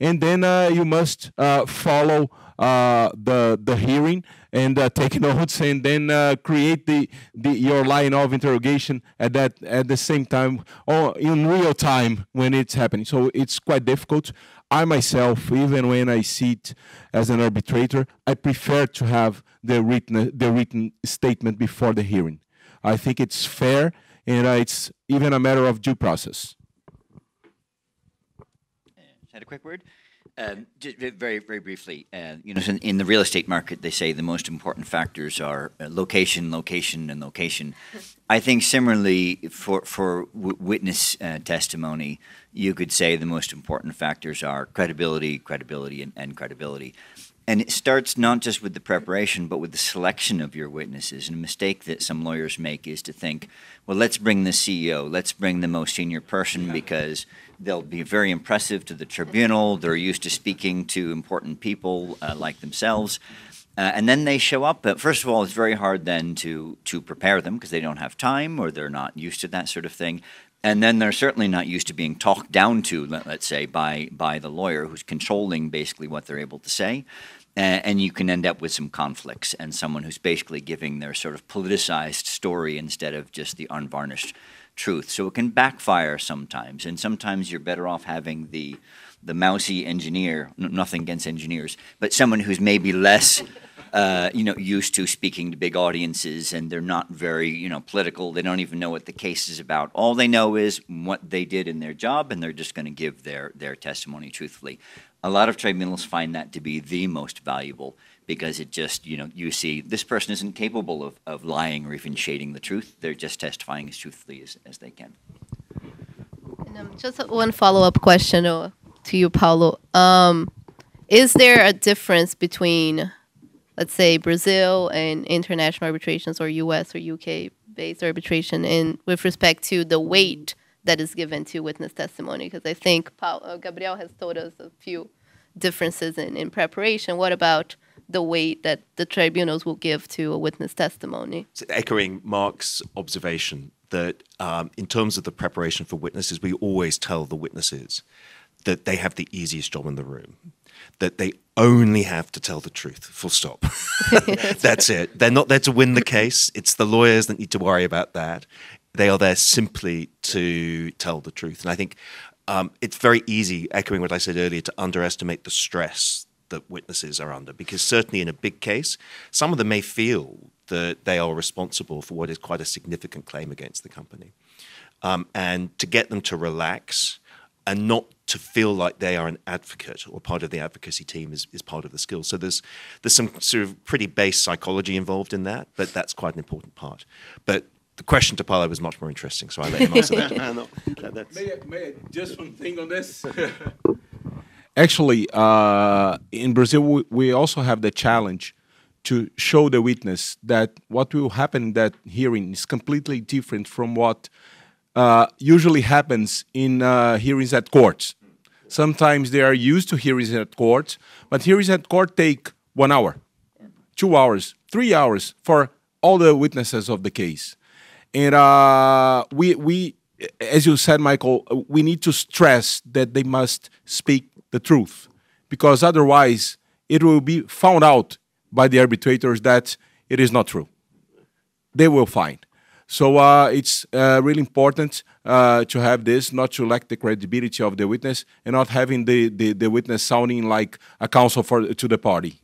And then uh, you must uh, follow uh, the, the hearing and uh, take notes, and then uh, create the, the, your line of interrogation at, that, at the same time, or in real time when it's happening. So it's quite difficult. I myself, even when I sit as an arbitrator, I prefer to have the written, the written statement before the hearing. I think it's fair. And uh, it's even a matter of due process. Uh, had a quick word, um, just very, very briefly. Uh, you know, in, in the real estate market, they say the most important factors are uh, location, location, and location. I think similarly for for w witness uh, testimony, you could say the most important factors are credibility, credibility, and, and credibility. And it starts not just with the preparation, but with the selection of your witnesses. And a mistake that some lawyers make is to think, well, let's bring the C E O, let's bring the most senior person because they'll be very impressive to the tribunal. They're used to speaking to important people uh, like themselves. Uh, and then they show up. But first of all, it's very hard then to, to prepare them because they don't have time or they're not used to that sort of thing. And then they're certainly not used to being talked down to, let, let's say, by, by the lawyer who's controlling basically what they're able to say. Uh, and you can end up with some conflicts and someone who's basically giving their sort of politicized story instead of just the unvarnished truth. So it can backfire sometimes. And sometimes you're better off having the, the mousy engineer, nothing against engineers, but someone who's maybe less... Uh, you know, used to speaking to big audiences, and they're not very, you know, political. They don't even know what the case is about. All they know is what they did in their job, and they're just going to give their, their testimony truthfully. A lot of tribunals find that to be the most valuable because it just, you know, you see this person isn't capable of, of lying or even shading the truth. They're just testifying as truthfully as, as they can. And, um, just one follow-up question to you, Paulo. Um, is there a difference between... let's say Brazil and international arbitrations, or U S or U K-based arbitration, in with respect to the weight that is given to witness testimony? Because I think Paul, uh, Gabriel has told us a few differences in, in preparation. What about the weight that the tribunals will give to a witness testimony? So echoing Mark's observation that um, in terms of the preparation for witnesses, we always tell the witnesses that they have the easiest job in the room, that they only have to tell the truth, full stop. That's it. They're not there to win the case. It's the lawyers that need to worry about that. They are there simply to tell the truth. And I think um, it's very easy, echoing what I said earlier, to underestimate the stress that witnesses are under, because certainly in a big case, some of them may feel that they are responsible for what is quite a significant claim against the company. Um, and to get them to relax and not to feel like they are an advocate or part of the advocacy team is, is part of the skill. So there's there's some sort of pretty base psychology involved in that, but that's quite an important part. But the question to Paulo was much more interesting, so I let him answer that. no, no, may, I, may I just one thing on this? Actually, uh, in Brazil, we, we also have the challenge to show the witness that what will happen in that hearing is completely different from what Uh, usually happens in uh, hearings at court. Sometimes they are used to hearings at court, but hearings at court take one hour, two hours, three hours for all the witnesses of the case. And uh, we, we, as you said, Michael, we need to stress that they must speak the truth, because otherwise it will be found out by the arbitrators that it is not true. They will find. So uh, it's uh, really important uh, to have this, not to lack the credibility of the witness, and not having the, the, the witness sounding like a counsel for, to the party.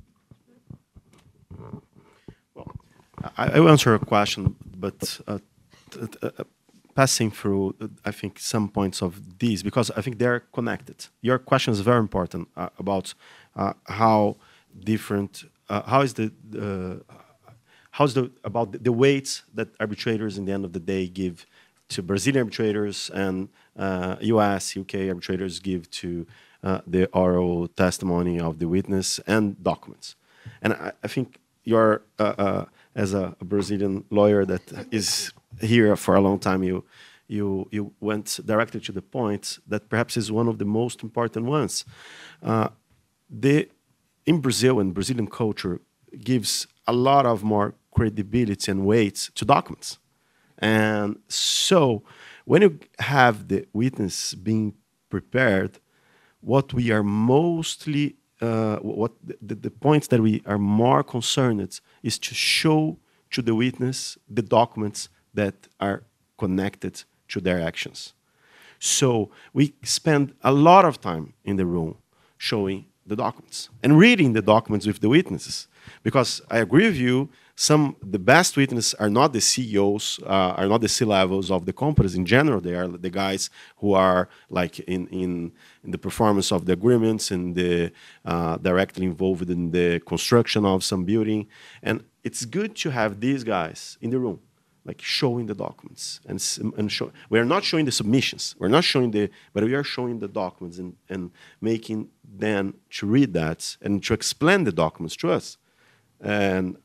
Well, I will answer a question, but uh, uh, passing through, uh, I think, some points of these, because I think they're connected. Your question is very important uh, about uh, how different, uh, how is the... Uh, How's the about the, the weights that arbitrators in the end of the day give to Brazilian arbitrators and uh, U S, U K arbitrators give to uh, the oral testimony of the witness and documents. And I, I think you're, uh, uh, as a Brazilian lawyer that is here for a long time, you, you, you went directly to the point that perhaps is one of the most important ones. Uh, the, in Brazil, and Brazilian culture gives a lot of more credibility and weight to documents. And so when you have the witness being prepared, what we are mostly, uh, what the, the points that we are more concerned is to show to the witness the documents that are connected to their actions. So we spend a lot of time in the room showing the documents and reading the documents with the witnesses, because I agree with you, some the best witnesses are not the C E Os, uh, are not the C levels of the companies in general. They are the guys who are like in in, in the performance of the agreements and the uh, directly involved in the construction of some building. And it's good to have these guys in the room, like showing the documents and and show. We are not showing the submissions. We're not showing the, but we are showing the documents and and making them to read that and to explain the documents to us. And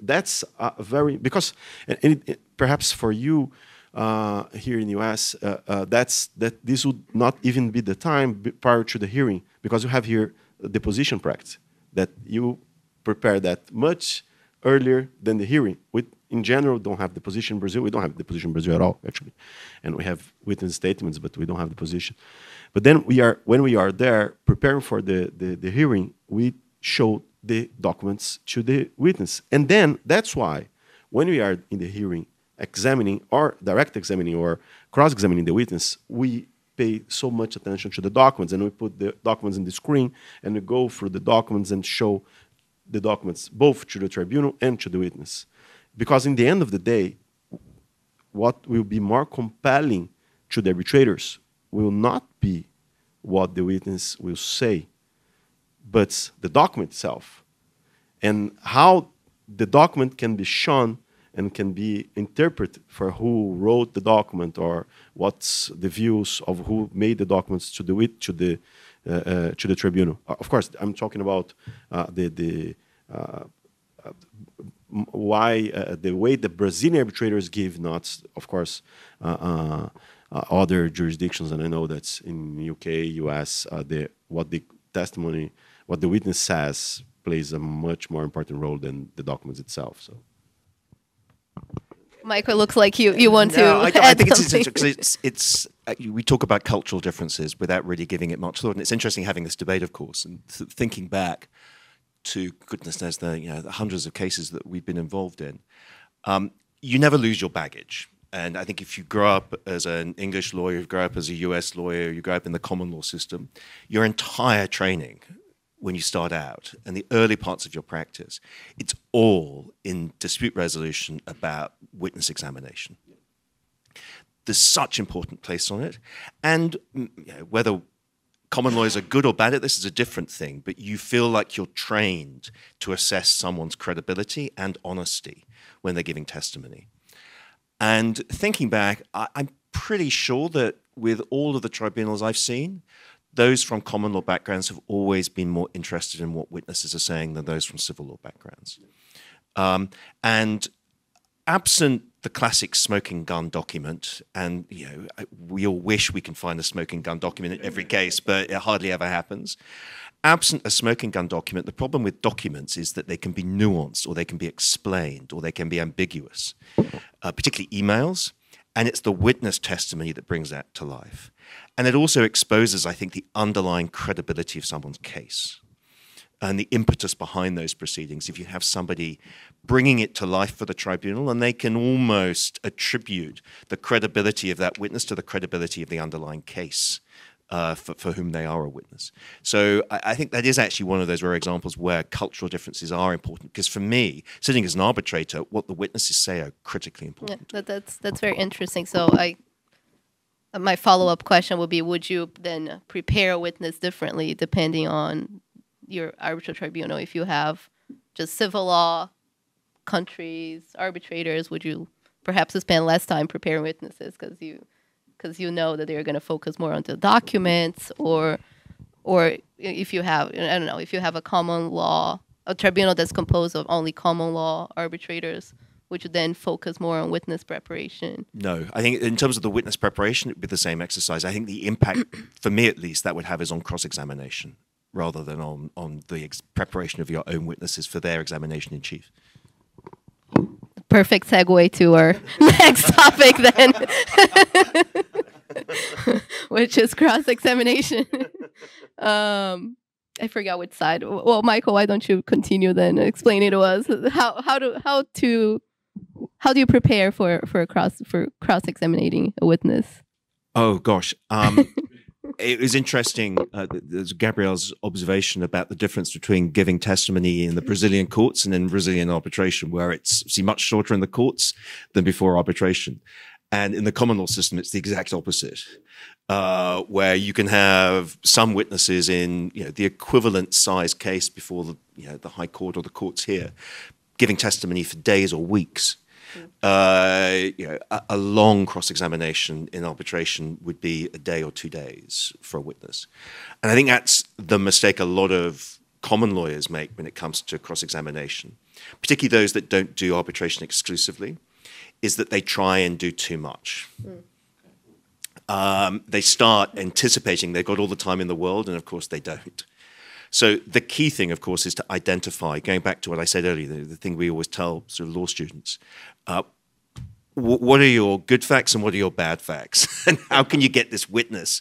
that's a very because and it, it, perhaps for you uh, here in the U S uh, uh, that's that this would not even be the time prior to the hearing, because you have here deposition practice that you prepare that much earlier than the hearing. With in general, don't have the position in Brazil. We don't have the position in Brazil at all, actually. And we have witness statements, but we don't have the position. But then we are, when we are there preparing for the, the, the hearing, we show the documents to the witness. And then that's why when we are in the hearing examining or direct examining or cross-examining the witness, we pay so much attention to the documents, and we put the documents in the screen and we go through the documents and show the documents both to the tribunal and to the witness. Because in the end of the day, what will be more compelling to the arbitrators will not be what the witness will say, but the document itself, and how the document can be shown and can be interpreted for who wrote the document or what's the views of who made the documents to the wit to the uh, uh, to the tribunal. Of course, I'm talking about uh, the the. Uh, why uh, the way the Brazilian arbitrators give, not, of course, uh, uh, uh, other jurisdictions. And I know that's in U K, U S, uh, the, what the testimony, what the witness says plays a much more important role than the documents itself. So, Michael, looks like you, you want no, to I, add I think something. It's, interesting, it's, it's, we talk about cultural differences without really giving it much thought. And it's interesting having this debate, of course, and th thinking back to goodness knows the, you know, the hundreds of cases that we've been involved in, um, you never lose your baggage. And I think if you grow up as an English lawyer, you grow up as a U S lawyer, you grow up in the common law system, your entire training when you start out and the early parts of your practice, it's all in dispute resolution about witness examination. There's such important place on it. And you know, whether common lawyers are good or bad at this is a different thing, but you feel like you're trained to assess someone's credibility and honesty when they're giving testimony. And thinking back, I, I'm pretty sure that with all of the tribunals I've seen, those from common law backgrounds have always been more interested in what witnesses are saying than those from civil law backgrounds. Um, and absent the classic smoking gun document, and you know, we all wish we can find a smoking gun document in every case, but it hardly ever happens. Absent a smoking gun document, the problem with documents is that they can be nuanced, or they can be explained, or they can be ambiguous, uh, particularly emails. And it's the witness testimony that brings that to life. And it also exposes, I think, the underlying credibility of someone's case and the impetus behind those proceedings, if you have somebody bringing it to life for the tribunal, and they can almost attribute the credibility of that witness to the credibility of the underlying case uh, for, for whom they are a witness. So I, I think that is actually one of those rare examples where cultural differences are important, because for me, sitting as an arbitrator, what the witnesses say are critically important. Yeah, that, that's, that's very interesting. So I, my follow-up question would be, would you then prepare a witness differently depending on your arbitral tribunal? If you have just civil law countries, arbitrators, would you perhaps spend less time preparing witnesses because you, because you know that they're going to focus more on the documents? Or or if you have, I don't know, if you have a common law, a tribunal that's composed of only common law arbitrators, which would then focus more on witness preparation. No, I think in terms of the witness preparation, it would be the same exercise. I think the impact, for me at least, that would have is on cross-examination rather than on, on the ex preparation of your own witnesses for their examination in chief. Perfect segue to our next topic then, which is cross-examination. um, I forgot which side. Well, Michael, why don't you continue then? Explain it to us. How how do how to how do you prepare for for a cross for cross-examining a witness? Oh gosh, um, it was interesting. Uh, Gabriel's observation about the difference between giving testimony in the Brazilian courts and in Brazilian arbitration, where it's see much shorter in the courts than before arbitration, and in the common law system, it's the exact opposite, uh, where you can have some witnesses in you know the equivalent size case before the you know the high court or the courts here, giving testimony for days or weeks. Uh, you know, a, a long cross-examination in arbitration would be a day or two days for a witness. And I think that's the mistake a lot of common lawyers make when it comes to cross-examination, particularly those that don't do arbitration exclusively, is that they try and do too much. Mm. Um, they start anticipating they've got all the time in the world, and of course they don't. So the key thing, of course, is to identify, going back to what I said earlier, the, the thing we always tell sort of law students, uh, wh what are your good facts and what are your bad facts? And how can you get this witness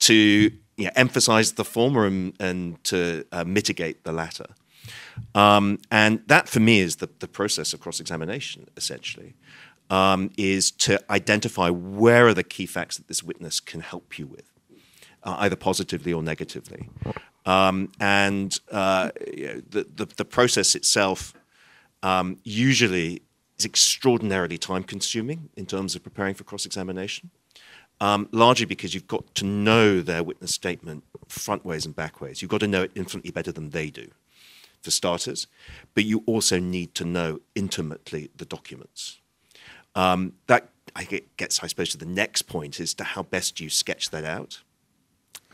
to you know, emphasize the former and, and to uh, mitigate the latter? Um, and that, for me, is the, the process of cross-examination, essentially, um, is to identify where are the key facts that this witness can help you with, uh, either positively or negatively. Um, and uh, you know, the, the, the process itself um, usually is extraordinarily time-consuming in terms of preparing for cross-examination, um, largely because you've got to know their witness statement front ways and back ways. You've got to know it infinitely better than they do, for starters, but you also need to know intimately the documents. Um, that I think it gets, I suppose, to the next point as to how best you sketch that out.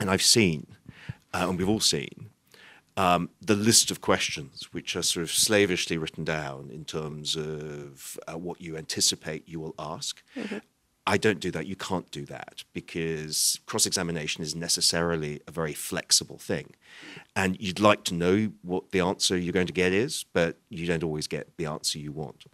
And I've seen... Uh, and we've all seen, um, the list of questions which are sort of slavishly written down in terms of uh, what you anticipate you will ask. Mm-hmm. I don't do that. You can't do that because cross-examination is necessarily a very flexible thing. And you'd like to know what the answer you're going to get is, but you don't always get the answer you want.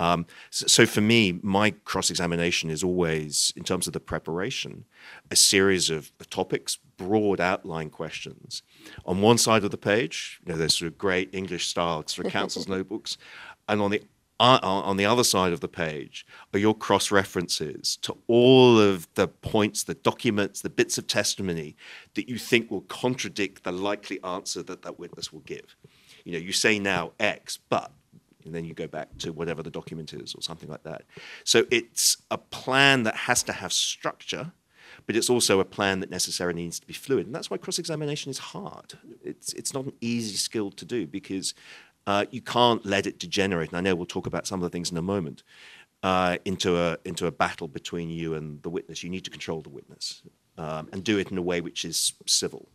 Um, so, so for me, my cross-examination is always, in terms of the preparation, a series of topics, broad outline questions. On one side of the page, you know, there's sort of great English-style sort of counsel's notebooks, and on the uh, on the other side of the page are your cross-references to all of the points, the documents, the bits of testimony that you think will contradict the likely answer that that witness will give. You know, you say now X, but. And then you go back to whatever the document is or something like that. So it's a plan that has to have structure, but it's also a plan that necessarily needs to be fluid. And that's why cross-examination is hard. It's, it's not an easy skill to do because uh, you can't let it degenerate. And I know we'll talk about some of the things in a moment, uh, into, a, into a battle between you and the witness. You need to control the witness um, and do it in a way which is civil.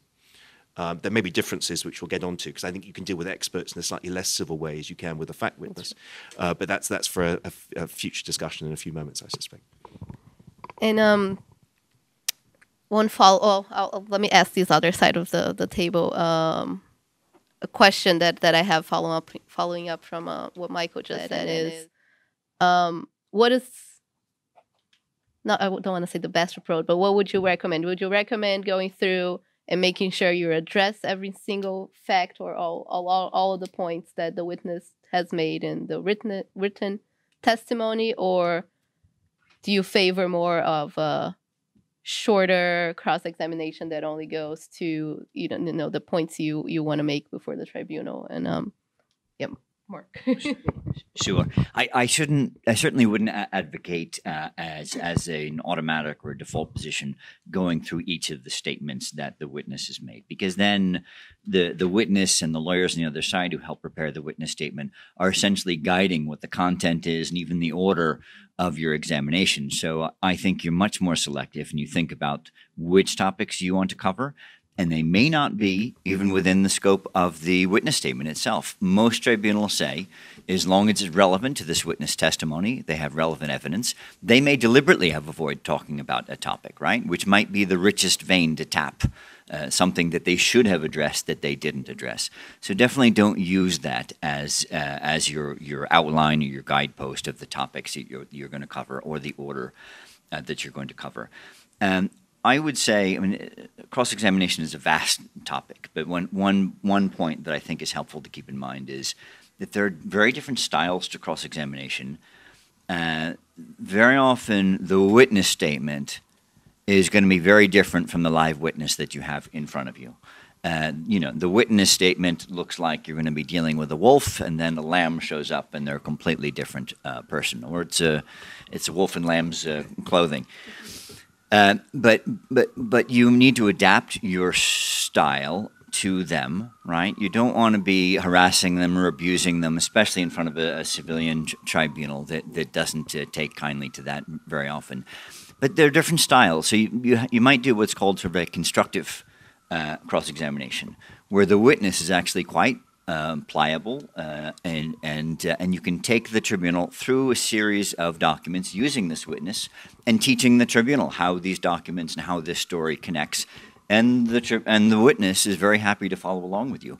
Um, there may be differences which we'll get onto because I think you can deal with experts in a slightly less civil way as you can with a fact witness. Uh, but that's that's for a, a, a future discussion in a few moments, I suspect. And um, one follow. Oh, I'll, let me ask this other side of the the table um, a question that that I have follow up following up from uh, what Michael just said is, um, what is not I don't want to say the best approach, but what would you recommend? Would you recommend going through and making sure you address every single fact or all, all, all of the points that the witness has made in the written, written testimony? Or do you favor more of a shorter cross-examination that only goes to, you know, you know the points you, you want to make before the tribunal? And, um, yeah, Mark. Sure. I, I shouldn't, I certainly wouldn't advocate uh, as, as an automatic or default position going through each of the statements that the witness has made, because then the, the witness and the lawyers on the other side who help prepare the witness statement are essentially guiding what the content is and even the order of your examination. So I think you're much more selective and you think about which topics you want to cover and they may not be even within the scope of the witness statement itself. Most tribunals say, as long as it's relevant to this witness testimony, they have relevant evidence. They may deliberately have avoided talking about a topic, right, which might be the richest vein to tap, uh, something that they should have addressed that they didn't address. So definitely don't use that as uh, as your your outline or your guidepost of the topics that you're, you're going to cover or the order uh, that you're going to cover. Um, I would say, I mean, cross-examination is a vast topic, but one, one, one point that I think is helpful to keep in mind is that there are very different styles to cross-examination. Uh, very often, the witness statement is going to be very different from the live witness that you have in front of you. Uh, you know, the witness statement looks like you're going to be dealing with a wolf, and then a lamb shows up, and they're a completely different uh, person, or it's a, it's a wolf in lamb's uh, clothing. Uh, but but but you need to adapt your style to them, right? You don't want to be harassing them or abusing them, especially in front of a, a civilian tribunal that that doesn't uh, take kindly to that very often. But there are different styles, so you you, you might do what's called sort of a constructive uh, cross-examination, where the witness is actually quite uh, pliable, uh, and and uh, and you can take the tribunal through a series of documents using this witness and teaching the tribunal how these documents and how this story connects, and the tri and the witness is very happy to follow along with you.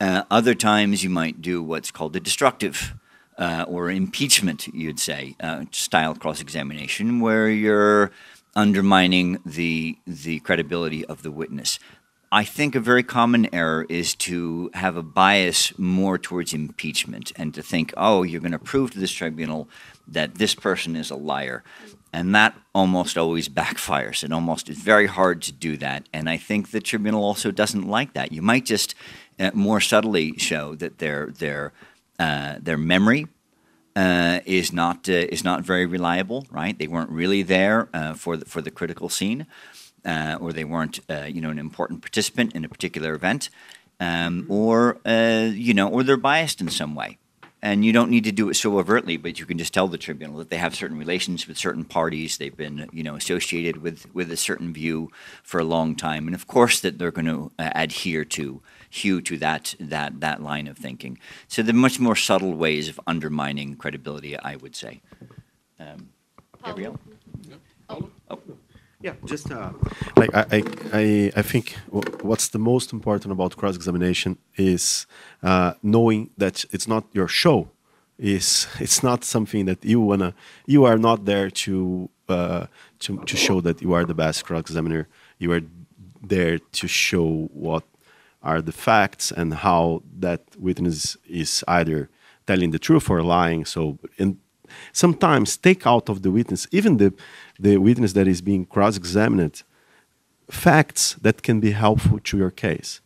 Uh, other times you might do what's called a destructive uh, or impeachment, you'd say, uh, style cross-examination, where you're undermining the the credibility of the witness. I think a very common error is to have a bias more towards impeachment and to think, oh, you're going to prove to this tribunal that this person is a liar. And that almost always backfires. It almost is very hard to do that. And I think the tribunal also doesn't like that. You might just uh, more subtly show that their their uh, their memory uh, is not uh, is not very reliable. Right? They weren't really there uh, for the, for the critical scene, uh, or they weren't uh, you know, an important participant in a particular event, um, or uh, you know, or they're biased in some way. And you don't need to do it so overtly, but you can just tell the tribunal that they have certain relations with certain parties. They've been, you know, associated with, with a certain view for a long time. And, of course, that they're going to uh, adhere to, hew to that, that, that line of thinking. So there are much more subtle ways of undermining credibility, I would say. Um, Gabriel? Oh. Oh. Yeah, just uh, like I, I, I think what's the most important about cross-examination is uh, knowing that it's not your show, is it's not something that you wanna. You are not there to uh, to to show that you are the best cross-examiner. You are there to show what are the facts and how that witness is either telling the truth or lying. So and sometimes take out of the witness, even the. the witness that is being cross-examined, facts that can be helpful to your case.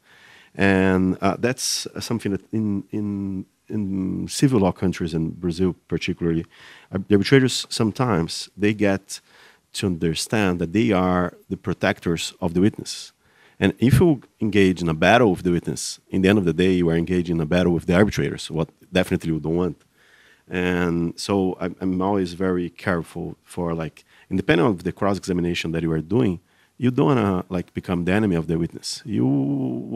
And uh, that's something that in, in, in civil law countries, and Brazil particularly, arbitrators sometimes, they get to understand that they are the protectors of the witness. And if you engage in a battle with the witness, in the end of the day, you are engaged in a battle with the arbitrators, what definitely you don't want. And so I'm, I'm always very careful for, like, independent of the cross-examination that you are doing, you don't want to like become the enemy of the witness. You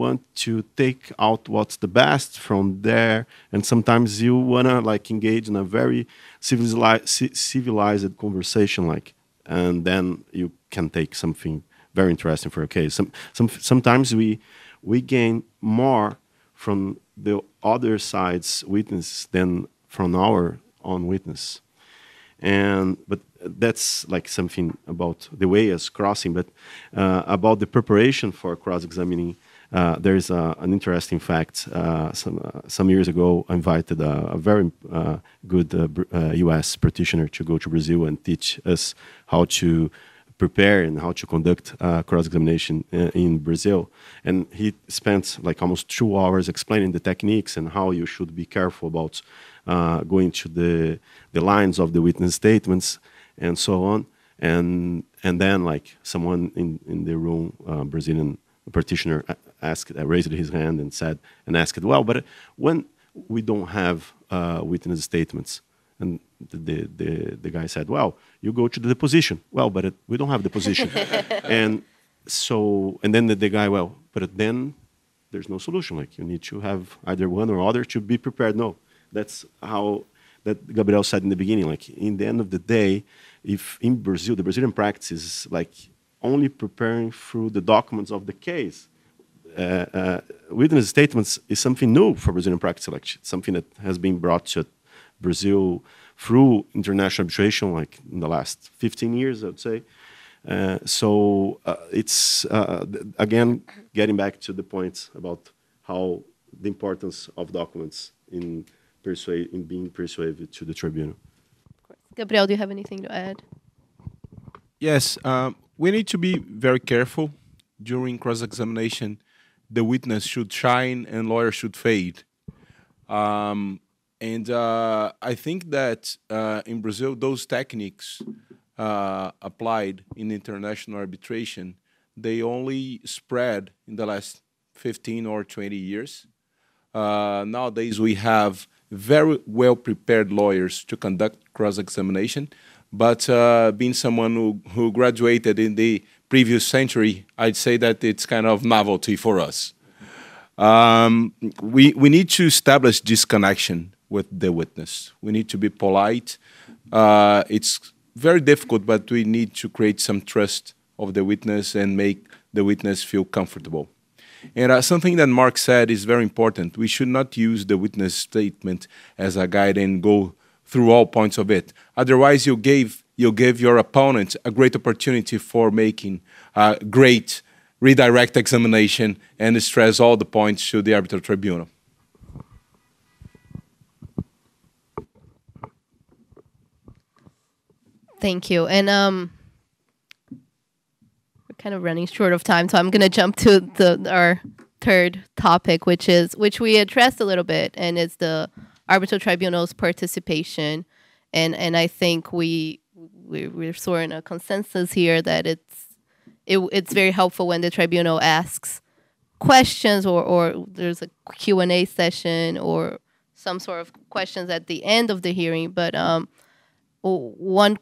want to take out what's the best from there, and sometimes you want to like engage in a very civilized, civilized conversation, like, and then you can take something very interesting for your case. Some, some, sometimes we we gain more from the other side's witness than from our own witness, and but. That's like something about the way as crossing, but uh, about the preparation for cross-examining, uh, there is a, an interesting fact. Uh, some, uh, some years ago, I invited a, a very uh, good uh, uh, U S practitioner to go to Brazil and teach us how to prepare and how to conduct uh, cross-examination in Brazil. And he spent like almost two hours explaining the techniques and how you should be careful about uh, going to the, the lines of the witness statements, and so on, and and then like someone in, in the room, uh, Brazilian practitioner, asked, uh, raised his hand and said, and asked, well, but when we don't have uh, witness statements, and the, the the guy said, well, you go to the deposition. Well, but it, we don't have deposition, and So, and then the, the guy, well, but then there's no solution. Like, you need to have either one or other to be prepared. No, that's how that Gabriel said in the beginning. Like, in the end of the day, if in Brazil, the Brazilian practice is like only preparing through the documents of the case. Uh, uh, witness statements is something new for Brazilian practice. Like, something that has been brought to Brazil through international arbitration, like in the last fifteen years, I would say. Uh, so uh, it's, uh, again, getting back to the point about how the importance of documents in, persuade, in being persuaded to the tribunal. Gabriel, do you have anything to add? Yes, um, we need to be very careful. During cross-examination, the witness should shine and lawyer should fade. Um, and uh, I think that uh, in Brazil, those techniques Uh, applied in international arbitration, they only spread in the last fifteen or twenty years. Uh, nowadays, we have very well-prepared lawyers to conduct cross-examination, but uh, being someone who, who graduated in the previous century, I'd say that it's kind of novelty for us. Um, we, we need to establish this connection with the witness. We need to be polite. Uh, it's very difficult, but we need to create some trust of the witness and make the witness feel comfortable. And uh, something that Mark said is very important. We should not use the witness statement as a guide and go through all points of it. Otherwise, you gave, you gave your opponent a great opportunity for making a great redirect examination and stress all the points to the arbitral tribunal. Thank you. And um, we're kind of running short of time, so I'm going to jump to the, our third topic, which is which we addressed a little bit, and it's the arbitral tribunal's participation. And and I think we, we we're sort of in a consensus here that it's it, it's very helpful when the tribunal asks questions, or or there's a Q and A session or some sort of questions at the end of the hearing. But um, one.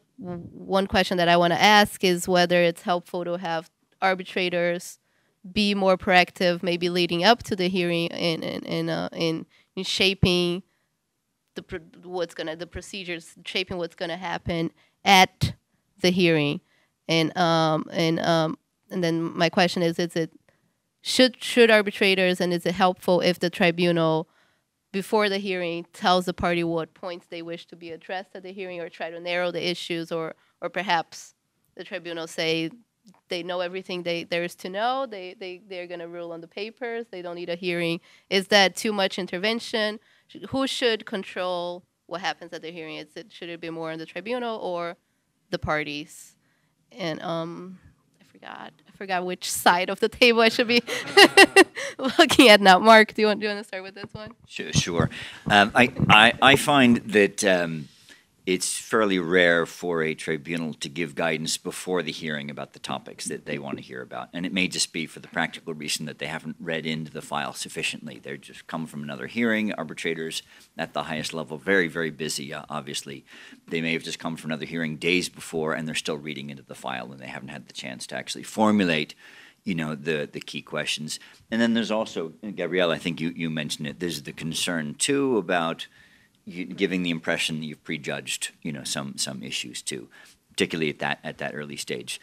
One question that I want to ask is whether it's helpful to have arbitrators be more proactive, maybe leading up to the hearing, and in, in, uh, in, in shaping the pro what's gonna the procedures, shaping what's gonna happen at the hearing, and um and um and then my question is, is it should should arbitrators, and is it helpful if the tribunal before the hearing tells the party what points they wish to be addressed at the hearing, or try to narrow the issues, or or perhaps the tribunal say they know everything they there is to know, they, they, they're going to rule on the papers, they don't need a hearing. Is that too much intervention? Should, who should control what happens at the hearing? Is it, should it be more on the tribunal or the parties? And um, I forgot. I forgot which side of the table I should be looking at now. Mark, do you want, do you want to start with this one? Sure. sure. Um, I, I, I find that um, it's fairly rare for a tribunal to give guidance before the hearing about the topics that they want to hear about. And it may just be for the practical reason that they haven't read into the file sufficiently. They just come from another hearing. Arbitrators at the highest level, very, very busy, uh, obviously. They may have just come from another hearing days before, and they're still reading into the file, and they haven't had the chance to actually formulate, you know, the, the key questions. And then there's also, Gabrielle, I think you, you mentioned it, there's the concern, too, about you, giving the impression that you've prejudged, you know, some, some issues, too, particularly at that, at that early stage.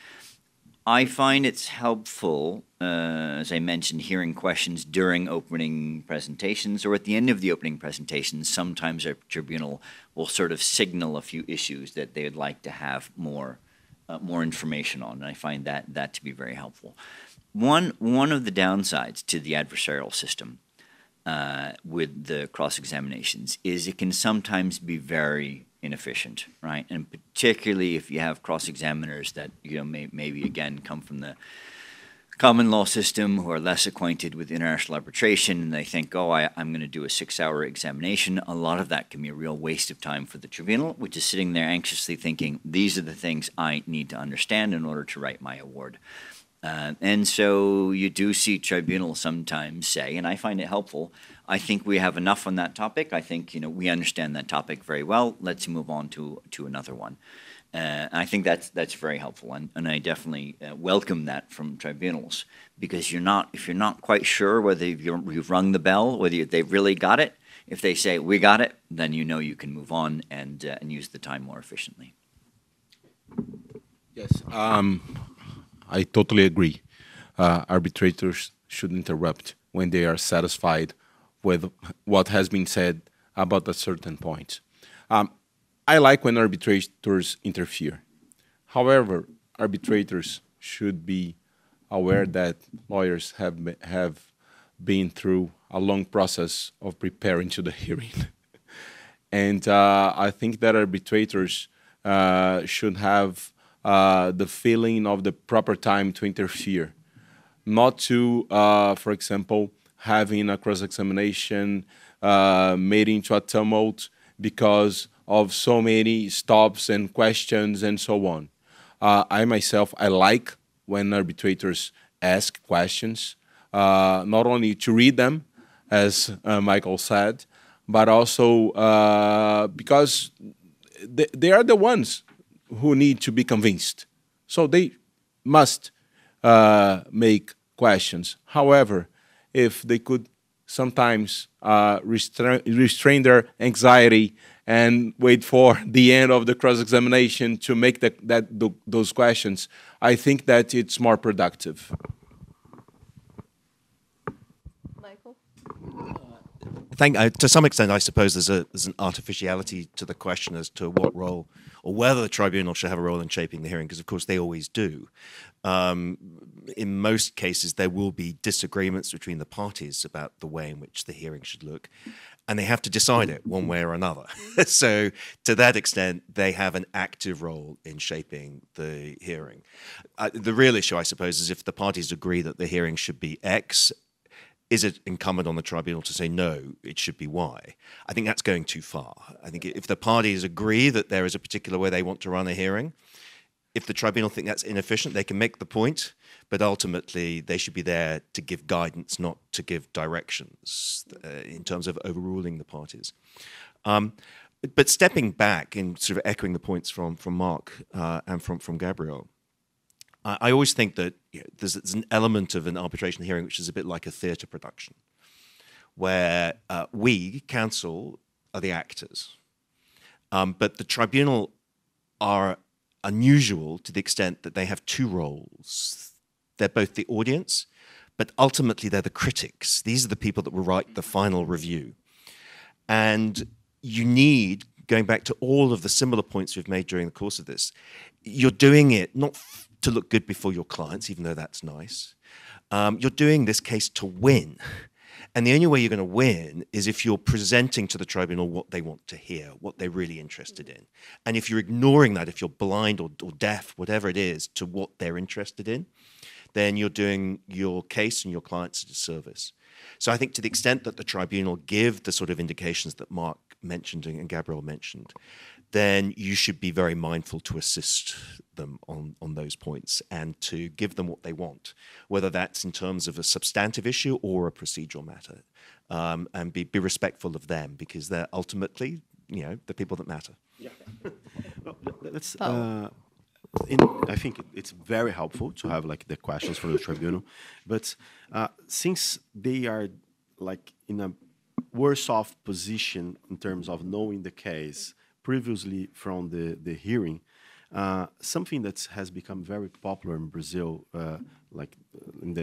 I find it's helpful, uh, as I mentioned, hearing questions during opening presentations or at the end of the opening presentations. Sometimes our tribunal will sort of signal a few issues that they would like to have more, uh, more information on, and I find that, that to be very helpful. One, one of the downsides to the adversarial system uh, with the cross-examinations is it can sometimes be very inefficient, right? And particularly if you have cross-examiners that, you know, may, maybe again come from the common law system, who are less acquainted with international arbitration, and they think, oh, I, I'm going to do a six-hour examination. A lot of that can be a real waste of time for the tribunal, which is sitting there anxiously thinking, these are the things I need to understand in order to write my award. Uh, and so you do see tribunals sometimes say, and I find it helpful, I think we have enough on that topic. I think, you know, we understand that topic very well. Let's move on to, to another one. Uh, and I think that's that's very helpful, and, and I definitely uh, welcome that from tribunals, because you're not if you're not quite sure whether you've, you've rung the bell, whether you, they've really got it. If they say we got it, then you know you can move on and uh, and use the time more efficiently. Yes, um, I totally agree. Uh, arbitrators should interrupt when they are satisfied with what has been said about a certain point. Um, I like when arbitrators interfere. However, arbitrators should be aware that lawyers have, have been through a long process of preparing to the hearing. And uh, I think that arbitrators uh, should have uh, the feeling of the proper time to interfere, not to, uh, for example, having a cross-examination uh, made into a tumult because of so many stops and questions and so on. Uh, I myself, I like when arbitrators ask questions, uh, not only to read them, as uh, Michael said, but also uh, because they, they are the ones who need to be convinced. So they must uh, make questions. However, if they could sometimes uh, restra restrain their anxiety and wait for the end of the cross-examination to make the, that, the, those questions, I think that it's more productive. Michael? Uh, thank, uh, to some extent, I suppose there's, a, there's an artificiality to the question as to what role, or whether the tribunal should have a role in shaping the hearing, because of course they always do. Um, in most cases, there will be disagreements between the parties about the way in which the hearing should look, and they have to decide it one way or another. So to that extent, they have an active role in shaping the hearing. Uh, the real issue, I suppose, is if the parties agree that the hearing should be X, is it incumbent on the tribunal to say, no, it should be Y? I think that's going too far. I think if the parties agree that there is a particular way they want to run a hearing, if the tribunal think that's inefficient, they can make the point, but ultimately they should be there to give guidance, not to give directions uh, in terms of overruling the parties. Um, but stepping back and sort of echoing the points from, from Mark uh, and from, from Gabriel, I, I always think that you know, there's, there's an element of an arbitration hearing which is a bit like a theatre production, where uh, we, counsel, are the actors, um, but the tribunal are unusual to the extent that they have two roles. They're both the audience, but ultimately they're the critics. These are the people that will write the final review. And you need, going back to all of the similar points we've made during the course of this, you're doing it not to look good before your clients, even though that's nice. Um, you're doing this case to win. And the only way you're going to win is if you're presenting to the tribunal what they want to hear, what they're really interested in. And if you're ignoring that, if you're blind or, or deaf, whatever it is, to what they're interested in, then you're doing your case and your clients a disservice. So I think to the extent that the tribunal give the sort of indications that Mark mentioned and Gabriel mentioned, then you should be very mindful to assist them on, on those points and to give them what they want, whether that's in terms of a substantive issue or a procedural matter, um, and be, be respectful of them because they're ultimately, you know, the people that matter. Yeah. Well, let's, uh, in, I think it, it's very helpful to have like the questions from the tribunal, but uh, since they are like in a worse off position in terms of knowing the case previously from the, the hearing, uh, something that has become very popular in Brazil, uh, like in the,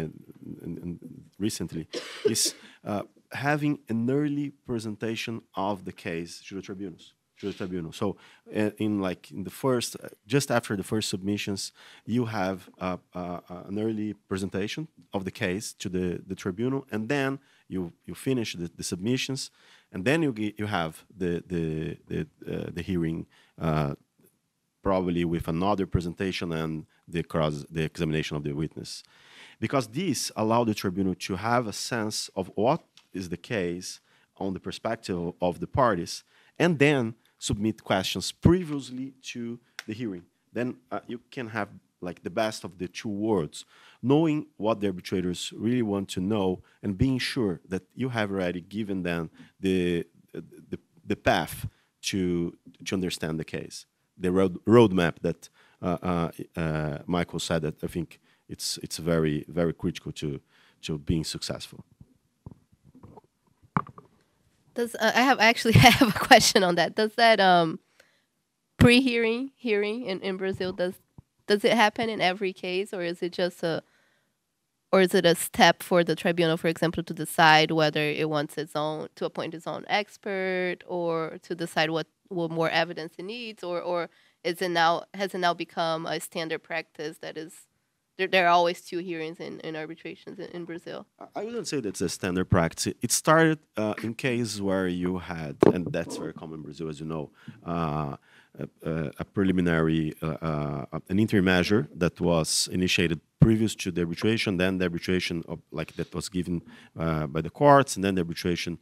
in, in recently, is uh, having an early presentation of the case to the tribunals. To the tribunal. So, uh, in like in the first, uh, just after the first submissions, you have uh, uh, an early presentation of the case to the, the tribunal, and then you you finish the, the submissions. And then you get, you have the the the, uh, the hearing, uh, probably with another presentation and the cross the examination of the witness, because this allows the tribunal to have a sense of what is the case on the perspective of the parties, and then submit questions previously to the hearing. Then uh, you can have like the best of the two worlds, knowing what the arbitrators really want to know and being sure that you have already given them the, the, the path to, to understand the case, the road, roadmap that uh, uh, uh, Michael said, that I think it's, it's very, very critical to, to being successful. Does, uh, I have I actually have a question on that. Does that um, pre-hearing hearing in, in Brazil, does does it happen in every case, or is it just a, or is it a step for the tribunal, for example, to decide whether it wants its own, to appoint its own expert, or to decide what, what more evidence it needs, or or is it now has it now become a standard practice that is there? There are always two hearings in, in arbitrations in, in Brazil. I wouldn't say that's a standard practice. It started uh, in cases where you had, and that's very common in Brazil, as you know. Uh, A, a preliminary, uh, uh, an interim measure that was initiated previous to the arbitration, then the arbitration of, like that was given uh, by the courts, and then the arbitration,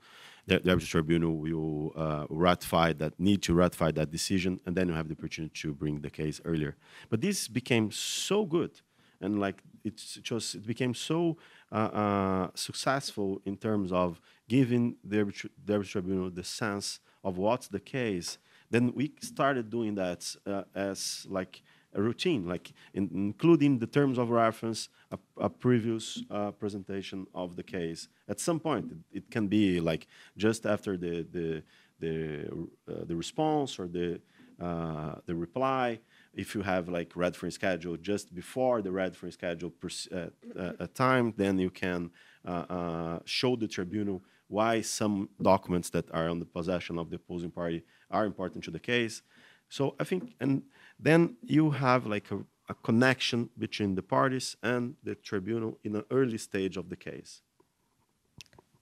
the, the arbitral tribunal will uh, ratify that, need to ratify that decision, and then you have the opportunity to bring the case earlier. But this became so good, and like it's just it became so uh, uh, successful in terms of giving the, arbitra the arbitral tribunal the sense of what's the case. Then we started doing that uh, as like a routine, like in, including the terms of reference, a, a previous uh, presentation of the case. At some point, it, it can be like just after the the the, uh, the response or the uh, the reply. If you have like read for schedule just before the read for schedule uh, uh, time, then you can uh, uh, show the tribunal why some documents that are on the possession of the opposing party are important to the case. So I think, and then you have like a, a connection between the parties and the tribunal in an early stage of the case.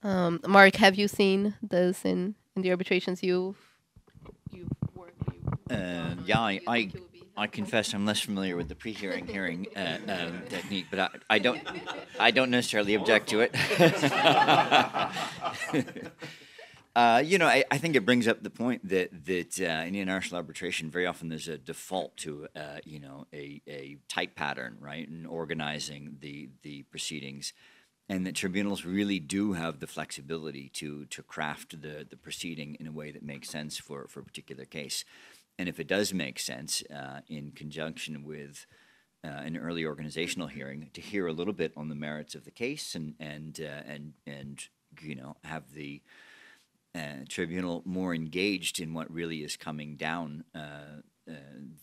Um, Mark, have you seen this in, in the arbitrations you've, you've worked? You've uh, yeah, I, I, I confess I'm less familiar with the pre-hearing hearing, hearing uh, um, technique, but I, I don't, I don't necessarily object to it. Uh, you know, I, I think it brings up the point that that uh, in international arbitration, very often there's a default to uh, you know a a type pattern, right, in organizing the the proceedings, and that tribunals really do have the flexibility to to craft the the proceeding in a way that makes sense for for a particular case, and if it does make sense uh, in conjunction with uh, an early organizational hearing, to hear a little bit on the merits of the case and and uh, and and you know have the Uh, tribunal more engaged in what really is coming down uh, uh,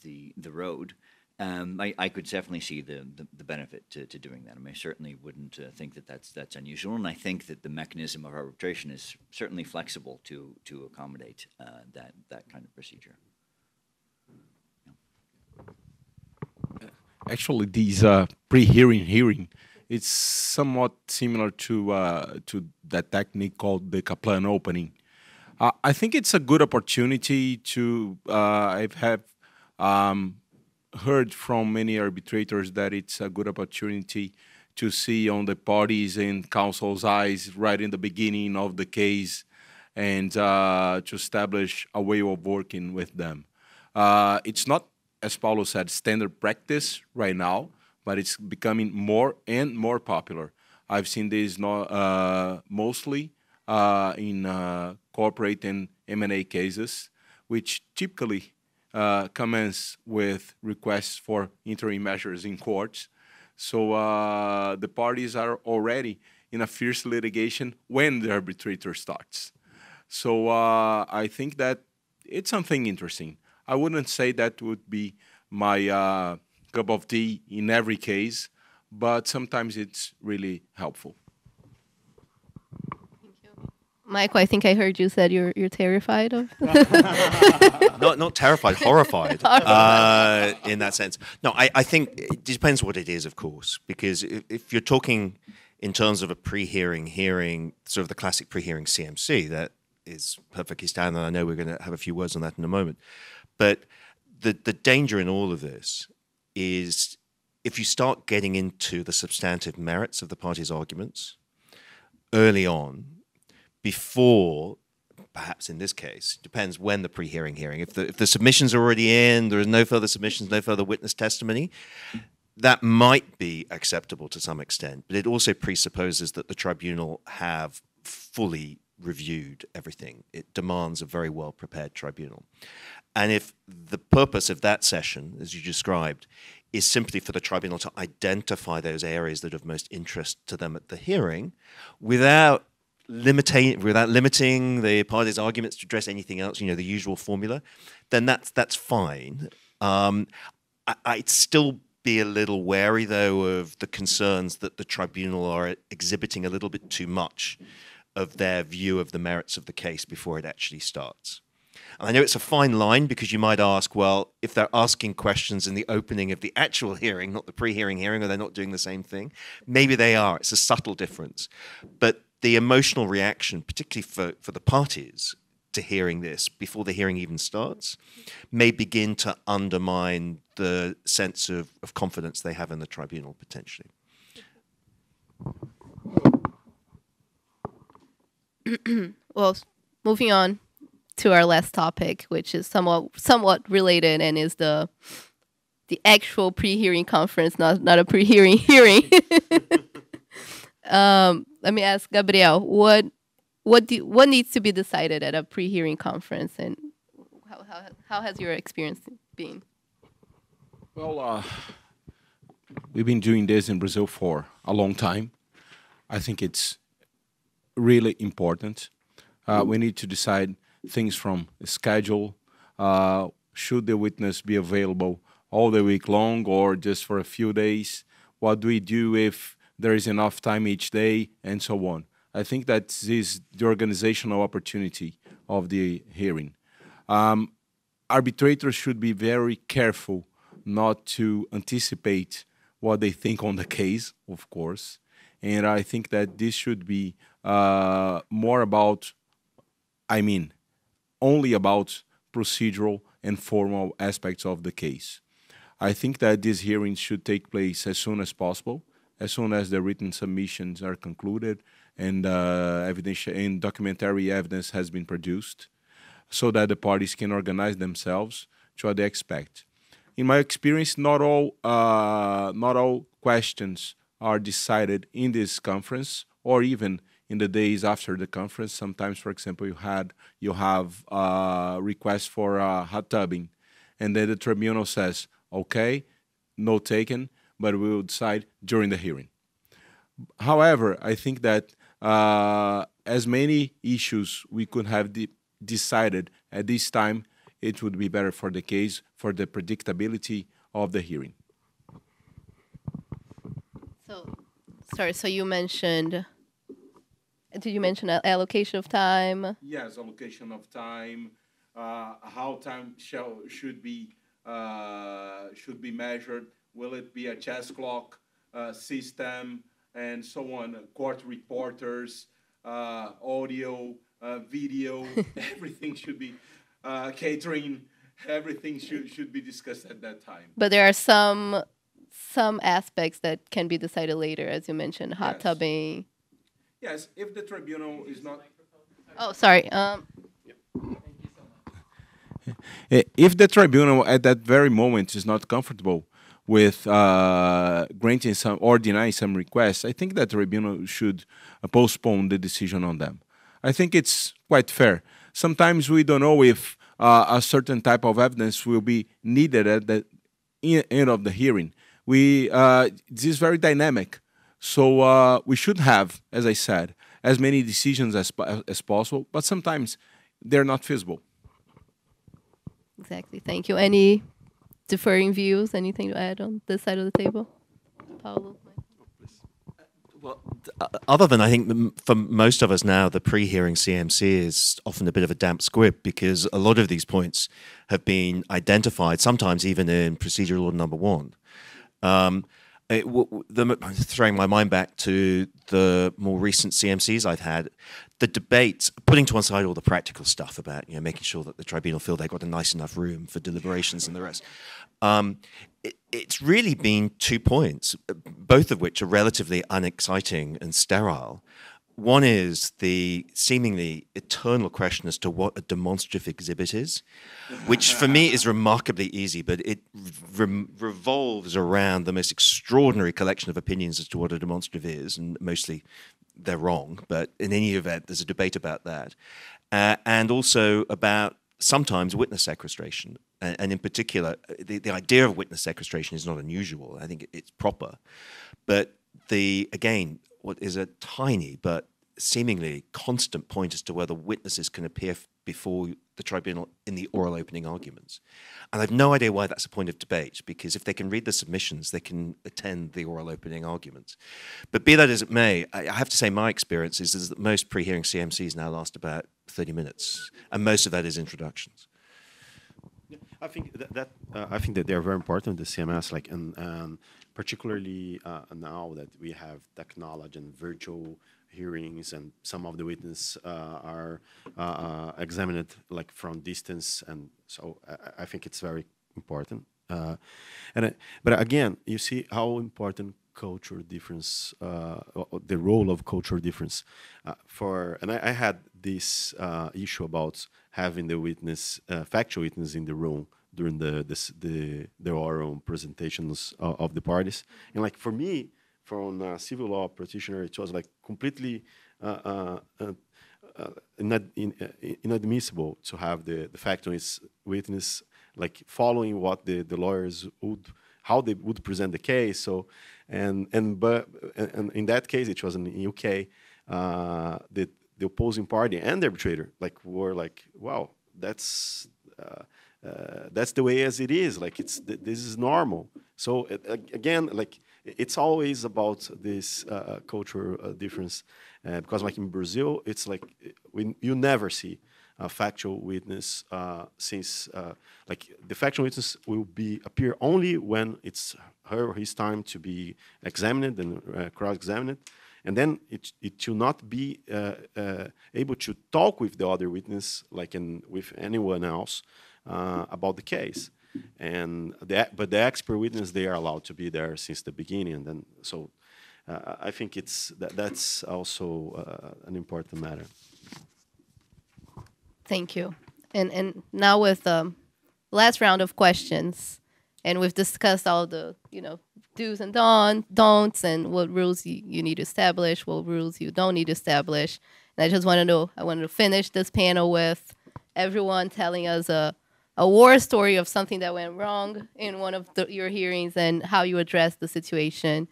the the road, um, I, I could definitely see the, the, the benefit to, to doing that. I mean, I certainly wouldn't uh, think that that's, that's unusual, and I think that the mechanism of arbitration is certainly flexible to, to accommodate uh, that, that kind of procedure. Yeah. Actually, these uh, pre-hearing hearing, it's somewhat similar to uh, to that technique called the Kaplan opening. Uh, I think it's a good opportunity to. Uh, I have um, heard from many arbitrators that it's a good opportunity to see on the parties and counsel's eyes right in the beginning of the case, and uh, to establish a way of working with them. Uh, it's not, as Paulo said, standard practice right now, but it's becoming more and more popular. I've seen this not, uh, mostly uh, in uh, corporate and M and A cases, which typically uh, commence with requests for interim measures in courts. So uh, the parties are already in a fierce litigation when the arbitrator starts. So uh, I think that it's something interesting. I wouldn't say that would be my uh, cup of tea in every case, but sometimes it's really helpful. Thank you. Michael, I think I heard you said you're, you're terrified of... not, not terrified, horrified uh, in that sense. No, I, I think it depends what it is, of course, because if, if you're talking in terms of a pre-hearing hearing, sort of the classic pre-hearing C M C, that is perfectly standard. I know we're going to have a few words on that in a moment. But the, the danger in all of this is if you start getting into the substantive merits of the parties' arguments early on, before, perhaps in this case, depends when the pre-hearing hearing, if the, if the submissions are already in, there is no further submissions, no further witness testimony, that might be acceptable to some extent, but it also presupposes that the tribunal have fully reviewed everything. It demands a very well-prepared tribunal. And if the purpose of that session, as you described, is simply for the tribunal to identify those areas that are of most interest to them at the hearing, without limiting without limiting the parties' arguments to address anything else, you know, the usual formula, then that's that's fine. Um, I, I'd still be a little wary, though, of the concerns that the tribunal are exhibiting a little bit too much of their view of the merits of the case before it actually starts. And I know it's a fine line, because you might ask, well, if they're asking questions in the opening of the actual hearing, not the pre-hearing hearing, or they're not doing the same thing, maybe they are. It's a subtle difference. But the emotional reaction, particularly for, for the parties to hearing this before the hearing even starts, may begin to undermine the sense of, of confidence they have in the tribunal, potentially. Well, moving on to our last topic, which is somewhat somewhat related, and is the the actual pre-hearing conference, not not a pre-hearing hearing. um, let me ask Gabriel, what what do what needs to be decided at a pre-hearing conference, and how how how has your experience been? Well, uh, we've been doing this in Brazil for a long time. I think it's really important. Uh, we need to decide things from schedule. Uh, should the witness be available all the week long or just for a few days? What do we do if there is enough time each day, and so on? I think that is the organizational opportunity of the hearing. Um, arbitrators should be very careful not to anticipate what they think on the case, of course. And I think that this should be uh, more about, I mean, only about procedural and formal aspects of the case. I think that this hearing should take place as soon as possible, as soon as the written submissions are concluded and, uh, evidence and documentary evidence has been produced, so that the parties can organize themselves to what they expect. In my experience, not all, uh, not all questions are decided in this conference or even in the days after the conference. Sometimes, for example, you had you have a request for a hot tubbing, and then the tribunal says, okay, no taken, but we will decide during the hearing. However, I think that uh, as many issues we could have de decided at this time, it would be better for the case, for the predictability of the hearing. So, sorry, so you mentioned... Did you mention allocation of time? Yes, allocation of time. Uh, how time shall should be uh, should be measured? Will it be a chess clock uh, system, and so on? Court reporters, uh, audio, uh, video, everything should be uh, catering. Everything should should be discussed at that time. But there are some some aspects that can be decided later, as you mentioned, hot yes. tubbing. Yes, if the tribunal is not... Oh, sorry. Um. If the tribunal at that very moment is not comfortable with uh, granting some or denying some requests, I think that the tribunal should uh, postpone the decision on them. I think it's quite fair. Sometimes we don't know if uh, a certain type of evidence will be needed at the end of the hearing. We uh, this is very dynamic. So uh, we should have, as I said, as many decisions as, as possible, but sometimes they're not feasible. Exactly. Thank you. Any differing views? Anything to add on this side of the table? Paulo? Well, other than I think for most of us now, the pre-hearing C M C is often a bit of a damp squib, because a lot of these points have been identified, sometimes even in procedural order number one. Um, It w the, throwing my mind back to the more recent C M Cs I've had, the debates, putting to one side all the practical stuff about, you know, making sure that the tribunal feel they've got a nice enough room for deliberations and the rest. Um, it, it's really been two points, both of which are relatively unexciting and sterile, One is the seemingly eternal question as to what a demonstrative exhibit is, which for me is remarkably easy, but it re revolves around the most extraordinary collection of opinions as to what a demonstrative is, and mostly they're wrong, but in any event, there's a debate about that. Uh, and also about sometimes witness sequestration, and, and in particular, the, the idea of witness sequestration is not unusual. I think it's proper. But the, again, what is a tiny but seemingly constant point as to whether witnesses can appear before the tribunal in the oral opening arguments. And I've no idea why that's a point of debate, because if they can read the submissions, they can attend the oral opening arguments. But be that as it may, I have to say my experience is, is that most pre-hearing C M Cs now last about thirty minutes, and most of that is introductions. I think that, that uh, I think that they are very important, the C M S, like, and um, particularly uh, now that we have technology and virtual hearings, and some of the witnesses uh, are uh, uh, examined like from distance, and so I, I think it's very important. Uh, and I, but again, you see how important culture difference, uh, the role of culture difference, uh, for. And I, I had this uh, issue about having the witness, uh, factual witness, in the room during the this, the the oral presentations of, of the parties, and like for me, from a civil law practitioner, it was like completely uh, uh, uh, not in, uh, inadmissible to have the, the factual witness like following what the, the lawyers would, how they would present the case. So, and and but and in that case, it was in the U K, uh, the the opposing party and the arbitrator like were like, wow, that's. Uh, Uh, that's the way as it is, like it's th this is normal. So uh, again, like it's always about this uh, cultural uh, difference, uh, because like in Brazil, it's like we, you never see a factual witness, uh, since uh, like the factual witness will be appear only when it's her or his time to be examined and uh, cross-examined, and then it it will not be uh, uh, able to talk with the other witness like in with anyone else. Uh, about the case, and the, but the expert witness, they are allowed to be there since the beginning, and then so uh, I think it's that, that's also uh, an important matter. Thank you. And and now with the um, last round of questions, and we've discussed all the you know do's and don don'ts, and what rules you, you need to establish, what rules you don't need to establish. And I just want to know. I wanted to finish this panel with everyone telling us a. Uh, a war story of something that went wrong in one of the, your hearings, and how you address the situation,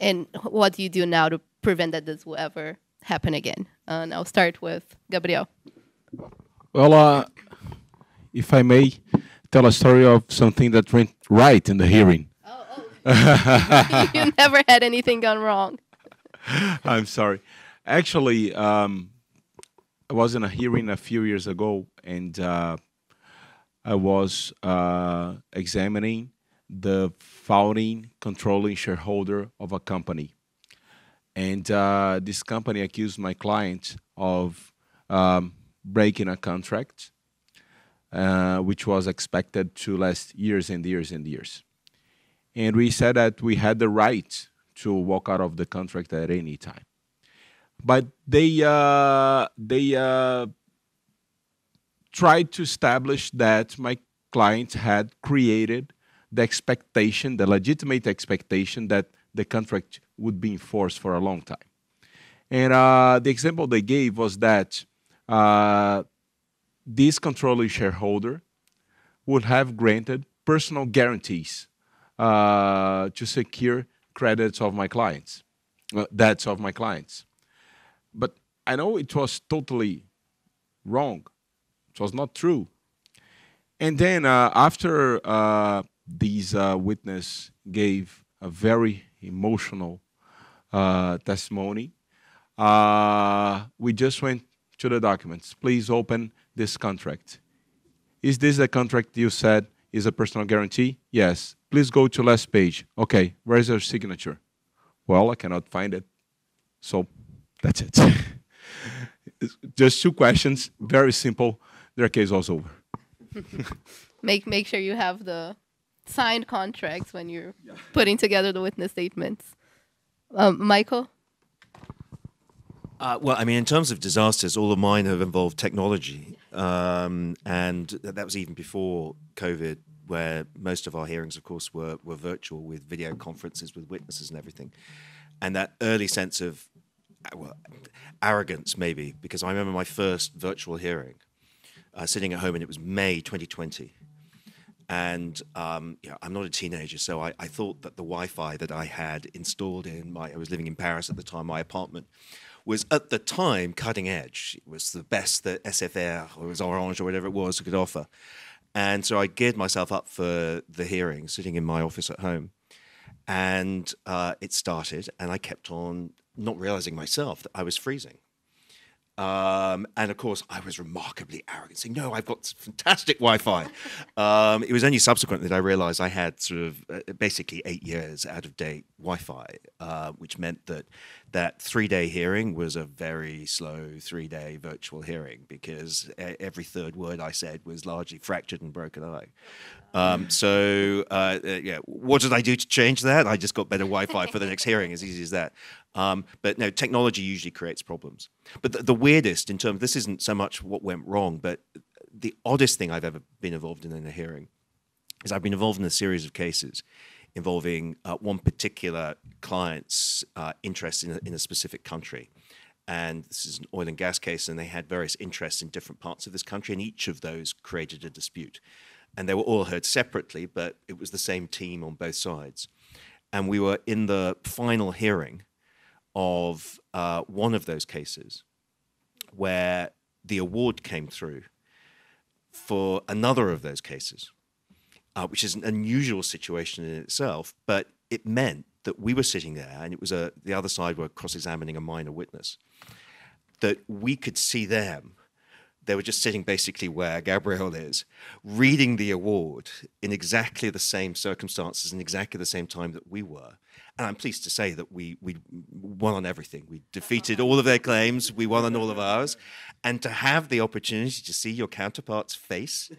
and what do you do now to prevent that this will ever happen again? Uh, and I'll start with Gabriel. Well, uh, if I may tell a story of something that went right in the hearing. Oh, oh. You never had anything gone wrong. I'm sorry. Actually, um, I was in a hearing a few years ago, and uh, I was uh, examining the founding controlling shareholder of a company. And uh, this company accused my client of um, breaking a contract, uh, which was expected to last years and years and years. And we said that we had the right to walk out of the contract at any time. But they, uh, they, uh, tried to establish that my client had created the expectation, the legitimate expectation, that the contract would be enforced for a long time. And uh, the example they gave was that uh, this controlling shareholder would have granted personal guarantees uh, to secure credits of my clients, uh, debts of my clients. But I know it was totally wrong. It was not true. And then uh, after uh, these uh, witness gave a very emotional uh, testimony, uh, we just went to the documents. Please open this contract. Is this the contract you said is a personal guarantee? Yes. Please go to last page. Okay, where is your signature? Well, I cannot find it. So that's it. Just two questions, very simple. Their case was over. make make sure you have the signed contracts when you're yeah. putting together the witness statements. Um, Michael? Uh, well, I mean, in terms of disasters, all of mine have involved technology. Um, and that was even before COVID, where most of our hearings, of course, were, were virtual with video conferences with witnesses and everything. And that early sense of well, arrogance, maybe, because I remember my first virtual hearing, uh, sitting at home, and it was May twenty twenty. And um, you know, I'm not a teenager, so I, I thought that the Wi-Fi that I had installed in my, I was living in Paris at the time, my apartment, was at the time cutting edge. It was the best that S F R or it was Orange or whatever it was could offer. And so I geared myself up for the hearing, sitting in my office at home. And uh, it started, and I kept on not realizing myself that I was freezing. Um, and of course, I was remarkably arrogant, saying, no, I've got fantastic Wi-Fi. Um, it was only subsequently that I realized I had sort of uh, basically eight years out of date Wi-Fi, uh, which meant that that three-day hearing was a very slow three-day virtual hearing, because every third word I said was largely fractured and broken eye. Um, so, uh, uh, yeah, what did I do to change that? I just got better Wi-Fi for the next hearing, as easy as that. Um, but no, technology usually creates problems. But the, the weirdest in terms, this isn't so much what went wrong, but the oddest thing I've ever been involved in in a hearing is I've been involved in a series of cases involving uh, one particular client's uh, interest in a, in a specific country. And this is an oil and gas case, and they had various interests in different parts of this country, and each of those created a dispute. And they were all heard separately, but it was the same team on both sides. And we were in the final hearing of uh, one of those cases where the award came through for another of those cases, uh, which is an unusual situation in itself, but it meant that we were sitting there, and it was a, the other side were cross-examining a minor witness, that we could see them. They were just sitting basically where Gabriel is, reading the award in exactly the same circumstances and exactly the same time that we were. And I'm pleased to say that we, we won on everything. We defeated all of their claims. We won on all of ours. And to have the opportunity to see your counterpart's face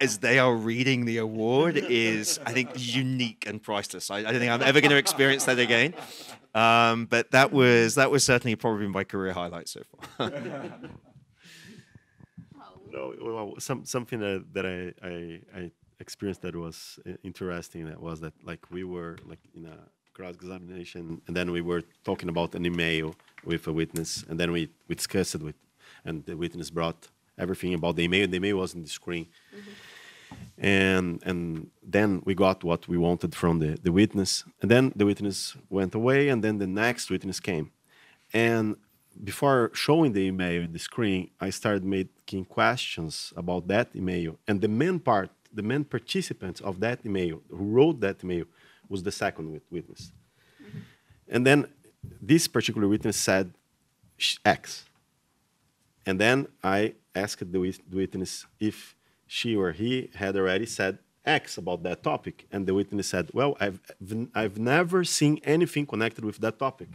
as they are reading the award is, I think, unique and priceless. I, I don't think I'm ever going to experience that again. Um, but that was that was certainly probably my career highlight so far. No, well, some something that, that I, I I experienced that was interesting. That was that like we were like in a cross examination, and then we were talking about an email with a witness, and then we, we discussed it with, and the witness brought everything about the email. The email was in the screen, mm-hmm. and and then we got what we wanted from the the witness, and then the witness went away, and then the next witness came, and before showing the email in the screen, I started making questions about that email, and the main part, the main participant of that email, who wrote that email, was the second witness, mm-hmm. and then this particular witness said X, and then I asked the witness if she or he had already said X about that topic. And the witness said, well, I've, I've never seen anything connected with that topic.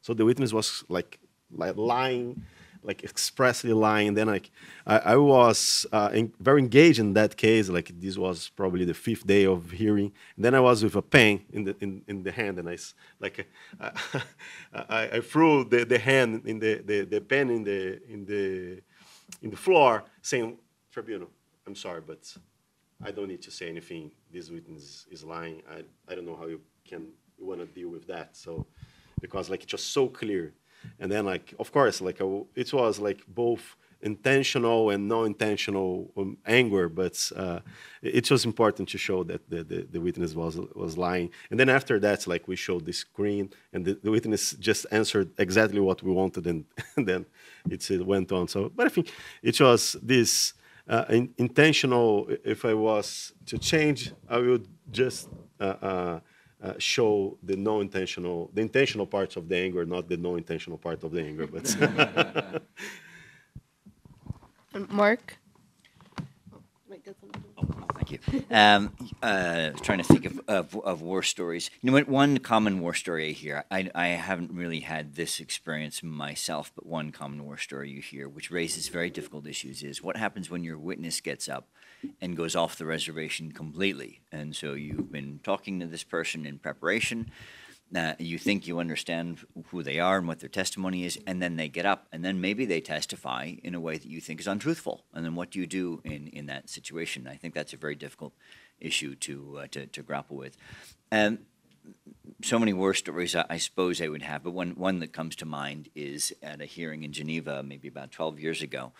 So the witness was like, like lying, like expressly lying. Then like, I, I was uh, in, very engaged in that case. Like this was probably the fifth day of hearing. And then I was with a pen in the, in, in the hand, and I, like, I, I, I threw the, the hand in the, the, the pen in the, in the, in the floor, saying, tribunal, I'm sorry, but I don't need to say anything. This witness is lying. I, I don't know how you can you want to deal with that. So, because like it's just so clear. And then like, of course, like I, it was like both intentional and non-intentional um, anger, but uh, it was important to show that the, the, the witness was was lying. And then after that, like we showed the screen, and the, the witness just answered exactly what we wanted, and, and then it, it went on. So, but I think it was this uh, in, intentional. If I was to change, I would just uh, uh, uh, show the non-intentional, the intentional parts of the anger, not the non-intentional part of the anger, but. Mark? Oh, thank you. Um, uh, trying to think of, of, of war stories. You know, one common war story I hear, I, I haven't really had this experience myself, but one common war story you hear, which raises very difficult issues, is what happens when your witness gets up and goes off the reservation completely? And so you've been talking to this person in preparation. that you think you understand who they are and what their testimony is, and then they get up, and then maybe they testify in a way that you think is untruthful. And then what do you do in, in that situation? I think that's a very difficult issue to, uh, to, to grapple with. And so many war stories I, I suppose I would have, but one, one that comes to mind is at a hearing in Geneva maybe about twelve years ago.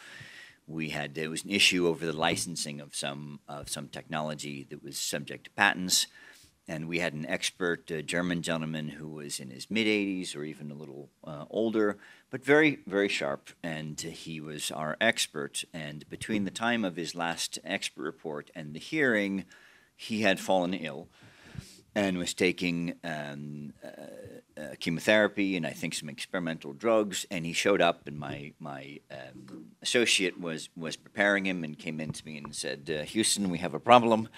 We had, there was an issue over the licensing of some, of some technology that was subject to patents. And we had an expert, a German gentleman who was in his mid eighties or even a little uh, older, but very, very sharp. And he was our expert. And between the time of his last expert report and the hearing, he had fallen ill and was taking um, uh, uh, chemotherapy and I think some experimental drugs. And he showed up, and my, my um, associate was, was preparing him and came in to me and said, uh, Houston, we have a problem.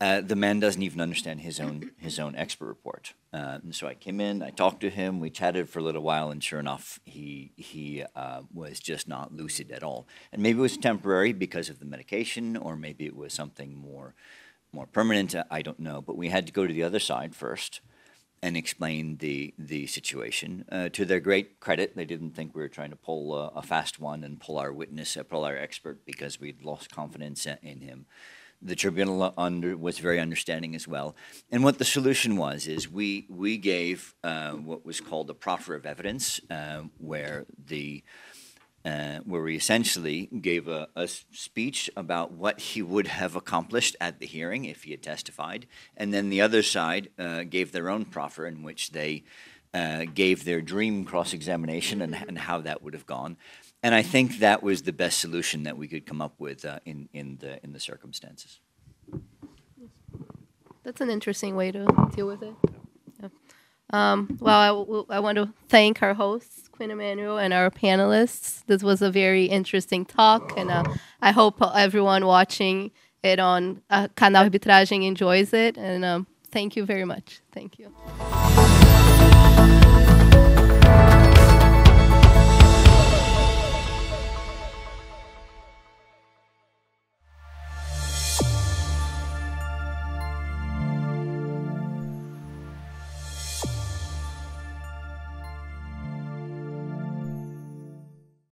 Uh, the man doesn't even understand his own his own expert report. Uh, and so I came in, I talked to him, we chatted for a little while, and sure enough, he he uh, was just not lucid at all. And maybe it was temporary because of the medication, or maybe it was something more more permanent. I don't know. But we had to go to the other side first and explain the the situation. Uh, to their great credit, they didn't think we were trying to pull a, a fast one and pull our witness, uh, pull our expert, because we'd lost confidence in him. The tribunal under, was very understanding as well. And what the solution was is we, we gave uh, what was called a proffer of evidence, uh, where, the, uh, where we essentially gave a, a speech about what he would have accomplished at the hearing if he had testified. And then the other side uh, gave their own proffer in which they uh, gave their dream cross-examination and, and how that would have gone. And I think that was the best solution that we could come up with uh, in in the in the circumstances. That's an interesting way to deal with it. Yeah. Um, well, I, w I want to thank our hosts, Quinn Emanuel, and our panelists. This was a very interesting talk, and uh, I hope everyone watching it on uh, Canal Arbitragem enjoys it. And um, thank you very much. Thank you.